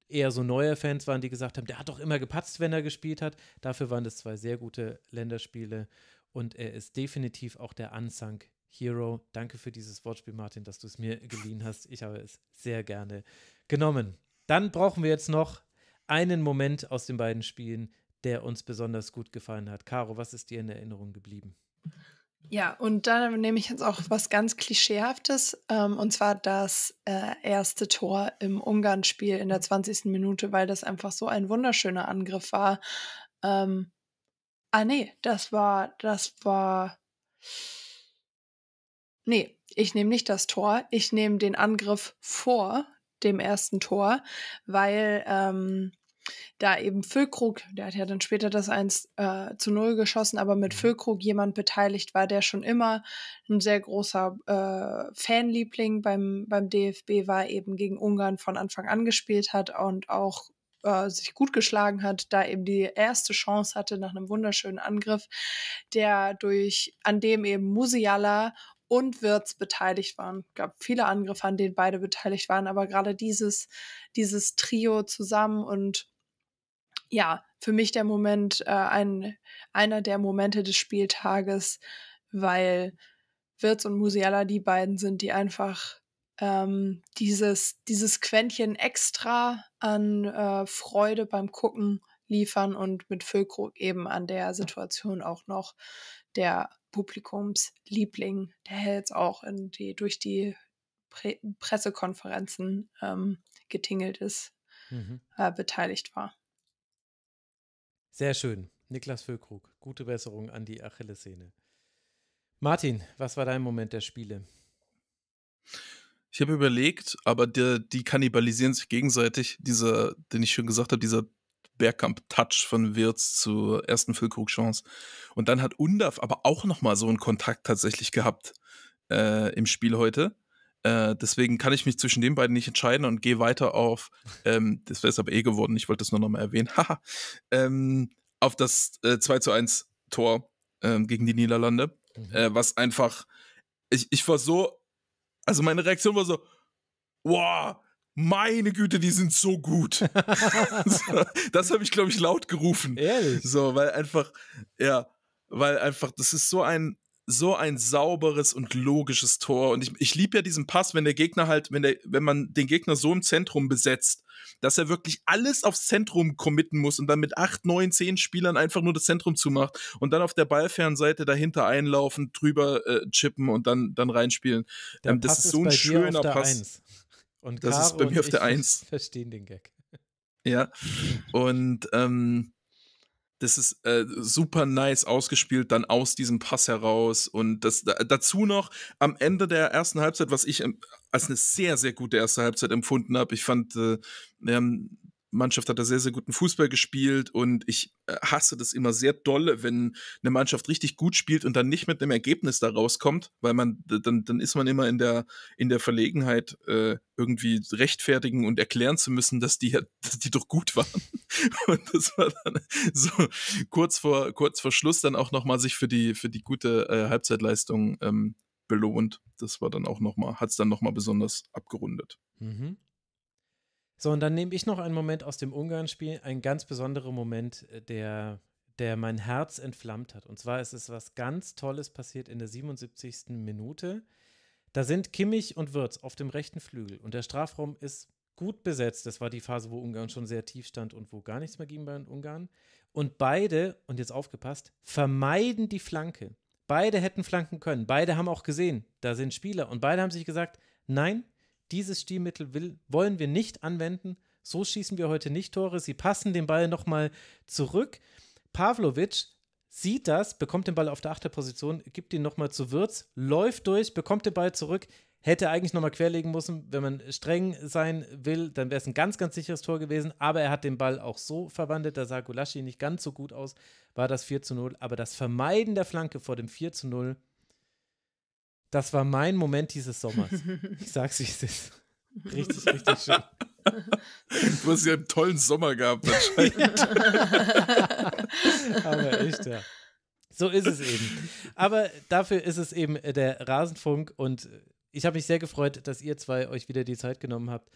eher so neue Fans waren, die gesagt haben, der hat doch immer gepatzt, wenn er gespielt hat. Dafür waren das zwei sehr gute Länderspiele und er ist definitiv auch der Unsung Hero. Danke für dieses Wortspiel, Martin, dass du es mir geliehen hast. Ich habe es sehr gerne genommen. Dann brauchen wir jetzt noch einen Moment aus den beiden Spielen, der uns besonders gut gefallen hat. Caro, was ist dir in Erinnerung geblieben? Ja, und da nehme ich jetzt auch was ganz Klischeehaftes, ähm, und zwar das äh, erste Tor im Ungarn-Spiel in der zwanzigsten Minute, weil das einfach so ein wunderschöner Angriff war. Ähm, ah nee, das war, das war, nee, ich nehme nicht das Tor, ich nehme den Angriff vor dem ersten Tor, weil ähm, da eben Füllkrug, der hat ja dann später das eins zu null geschossen, aber mit Füllkrug jemand beteiligt war, der schon immer ein sehr großer äh, Fanliebling beim, beim D F B war, eben gegen Ungarn von Anfang an gespielt hat und auch äh, sich gut geschlagen hat, da eben die erste Chance hatte nach einem wunderschönen Angriff, der durch, an dem eben Musiala und Wirtz beteiligt waren. Es gab viele Angriffe, an denen beide beteiligt waren, aber gerade dieses, dieses Trio zusammen und ja, für mich der Moment, äh, ein, einer der Momente des Spieltages, weil Wirtz und Musiala die beiden sind, die einfach ähm, dieses, dieses Quäntchen extra an äh, Freude beim Gucken liefern und mit Füllkrug eben an der Situation auch noch der Publikumsliebling, der jetzt auch in die, durch die Pre- Pressekonferenzen ähm, getingelt ist, mhm. äh, beteiligt war. Sehr schön. Niklas Füllkrug, gute Besserung an die Achillessehne. Martin, was war dein Moment der Spiele? Ich habe überlegt, aber die, die kannibalisieren sich gegenseitig. Dieser, den ich schon gesagt habe, dieser Bergkamp-Touch von Wirtz zur ersten Füllkrug-Chance. Und dann hat Undav aber auch nochmal so einen Kontakt tatsächlich gehabt äh, im Spiel heute. Äh, deswegen kann ich mich zwischen den beiden nicht entscheiden und gehe weiter auf, ähm, das wäre es aber eh geworden, ich wollte das nur nochmal erwähnen, haha, ähm, auf das äh, zwei zu eins Tor ähm, gegen die Niederlande, mhm. äh, was einfach, ich, ich war so, also meine Reaktion war so, wow, meine Güte, die sind so gut. Das habe ich, glaube ich, laut gerufen. Ehrlich? So, weil einfach, ja, weil einfach, das ist so ein, so ein sauberes und logisches Tor. Und ich, ich liebe ja diesen Pass, wenn der Gegner halt, wenn der, wenn man den Gegner so im Zentrum besetzt, dass er wirklich alles aufs Zentrum committen muss und dann mit acht, neun, zehn Spielern einfach nur das Zentrum zumacht und dann auf der Ballfernseite dahinter einlaufen, drüber äh, chippen und dann, dann reinspielen. Der ähm, Pass das ist, ist so ein schöner Pass. eins. Und das Caro ist bei mir auf der eins. Verstehen den Gag. Ja, und ähm, das ist äh, super nice ausgespielt, dann aus diesem Pass heraus. Und das da, dazu noch am Ende der ersten Halbzeit, was ich ähm, als eine sehr, sehr gute erste Halbzeit empfunden habe. Ich fand, äh, ähm, Mannschaft hat da sehr, sehr guten Fußball gespielt und ich hasse das immer sehr dolle, wenn eine Mannschaft richtig gut spielt und dann nicht mit einem Ergebnis da rauskommt, weil man, dann, dann ist man immer in der, in der Verlegenheit, äh, irgendwie rechtfertigen und erklären zu müssen, dass die, dass die doch gut waren. Und das war dann so kurz vor, kurz vor Schluss dann auch nochmal sich für die, für die gute äh, Halbzeitleistung ähm, belohnt. Das war dann auch nochmal, hat es dann nochmal besonders abgerundet. Mhm. So, und dann nehme ich noch einen Moment aus dem Ungarn-Spiel, einen ganz besonderen Moment, der, der mein Herz entflammt hat. Und zwar ist es was ganz Tolles passiert in der siebenundsiebzigsten Minute. Da sind Kimmich und Wirtz auf dem rechten Flügel und der Strafraum ist gut besetzt. Das war die Phase, wo Ungarn schon sehr tief stand und wo gar nichts mehr ging bei den Ungarn. Und beide, und jetzt aufgepasst, vermeiden die Flanke. Beide hätten flanken können. Beide haben auch gesehen, da sind Spieler. Und beide haben sich gesagt, nein, dieses Stilmittel will, wollen wir nicht anwenden, so schießen wir heute nicht Tore, sie passen den Ball nochmal zurück. Pavlovic sieht das, bekommt den Ball auf der achten Position, gibt ihn nochmal zu Wirtz, läuft durch, bekommt den Ball zurück, Hätte eigentlich nochmal querlegen müssen, wenn man streng sein will, dann wäre es ein ganz, ganz sicheres Tor gewesen, aber er hat den Ball auch so verwandelt, da sah Gulaschi nicht ganz so gut aus, war das vier zu null, aber das Vermeiden der Flanke vor dem vier zu null, das war mein Moment dieses Sommers. Ich sag's, wie es ist. Richtig, richtig schön. Du hast ja einen tollen Sommer gehabt anscheinend. Aber echt, ja. So ist es eben. Aber dafür ist es eben der Rasenfunk und ich habe mich sehr gefreut, dass ihr zwei euch wieder die Zeit genommen habt,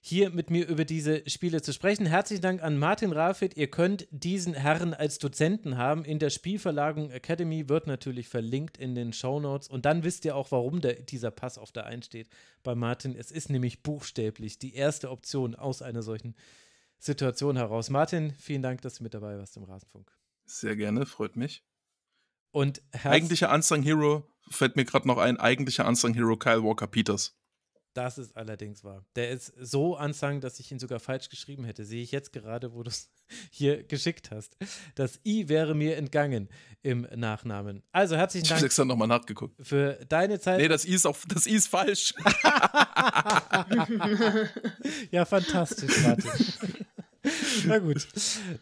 hier mit mir über diese Spiele zu sprechen. Herzlichen Dank an Martin Rafelt. Ihr könnt diesen Herrn als Dozenten haben. In der Spielverlagerung Academy wird natürlich verlinkt in den Shownotes. Und dann wisst ihr auch, warum der, dieser Pass auf der Eins steht bei Martin. Es ist nämlich buchstäblich die erste Option aus einer solchen Situation heraus. Martin, vielen Dank, dass du mit dabei warst im Rasenfunk. Sehr gerne, freut mich. Und eigentlicher Unsung Hero, fällt mir gerade noch ein, eigentlicher Unsung Hero Kyle Walker-Peters. Das ist allerdings wahr. Der ist so unsung, dass ich ihn sogar falsch geschrieben hätte. Sehe ich jetzt gerade, wo du es hier geschickt hast. Das I wäre mir entgangen im Nachnamen. Also herzlichen Dank. Ich habe extra nochmal nachgeguckt. Für deine Zeit. Nee, das I ist, auch, das I ist falsch. Ja, fantastisch, Martin. Na gut,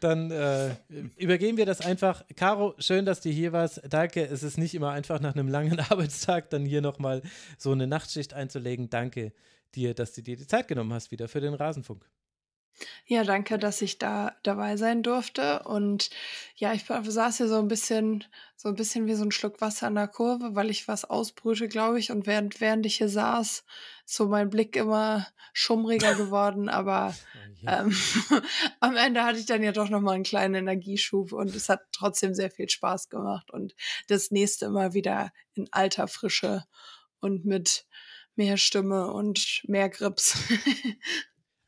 dann äh, übergeben wir das einfach. Caro, schön, dass du hier warst. Danke, es ist nicht immer einfach, nach einem langen Arbeitstag dann hier nochmal so eine Nachtschicht einzulegen. Danke dir, dass du dir die Zeit genommen hast wieder für den Rasenfunk. Ja, danke, dass ich da dabei sein durfte. Und ja, ich saß hier so ein bisschen, so ein bisschen wie so ein Schluck Wasser an der Kurve, weil ich was ausbrüte, glaube ich. Und während, während ich hier saß, ist so mein Blick immer schummriger geworden. Aber ähm, am Ende hatte ich dann ja doch nochmal einen kleinen Energieschub und es hat trotzdem sehr viel Spaß gemacht. Und das nächste Mal wieder in alter Frische und mit mehr Stimme und mehr Grips.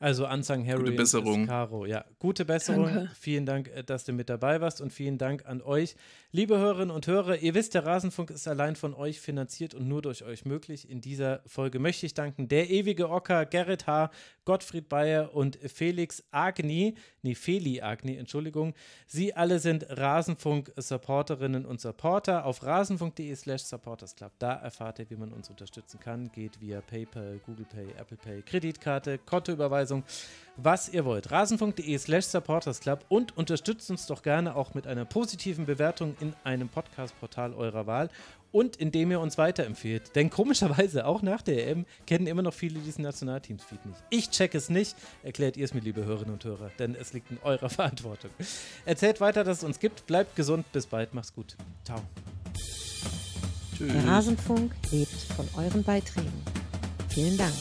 Also Unsung Hero, gute Besserung. Caro. Ja, gute Besserung. Danke. Vielen Dank, dass du mit dabei warst und vielen Dank an euch. Liebe Hörerinnen und Hörer, ihr wisst, der Rasenfunk ist allein von euch finanziert und nur durch euch möglich. In dieser Folge möchte ich danken der ewige Ocker, Gerrit H., Gottfried Bayer und Felix Agni, nee, Feli Agni, Entschuldigung. Sie alle sind Rasenfunk-Supporterinnen und Supporter. Auf rasenfunk.de slash supportersclub, da erfahrt ihr, wie man uns unterstützen kann. Geht via PayPal, Google Pay, Apple Pay, Kreditkarte, Kontoüberweisung, was ihr wollt. Rasenfunk.de slash supportersclub und unterstützt uns doch gerne auch mit einer positiven Bewertung in einem Podcast-Portal eurer Wahl und indem ihr uns weiterempfehlt. Denn komischerweise, auch nach der E M, kennen immer noch viele diesen Nationalteams-Feed nicht. Ich check es nicht, erklärt ihr es mir, liebe Hörerinnen und Hörer, denn es liegt in eurer Verantwortung. Erzählt weiter, dass es uns gibt. Bleibt gesund, bis bald, macht's gut. Ciao. Tschüss. Der Rasenfunk lebt von euren Beiträgen. Vielen Dank.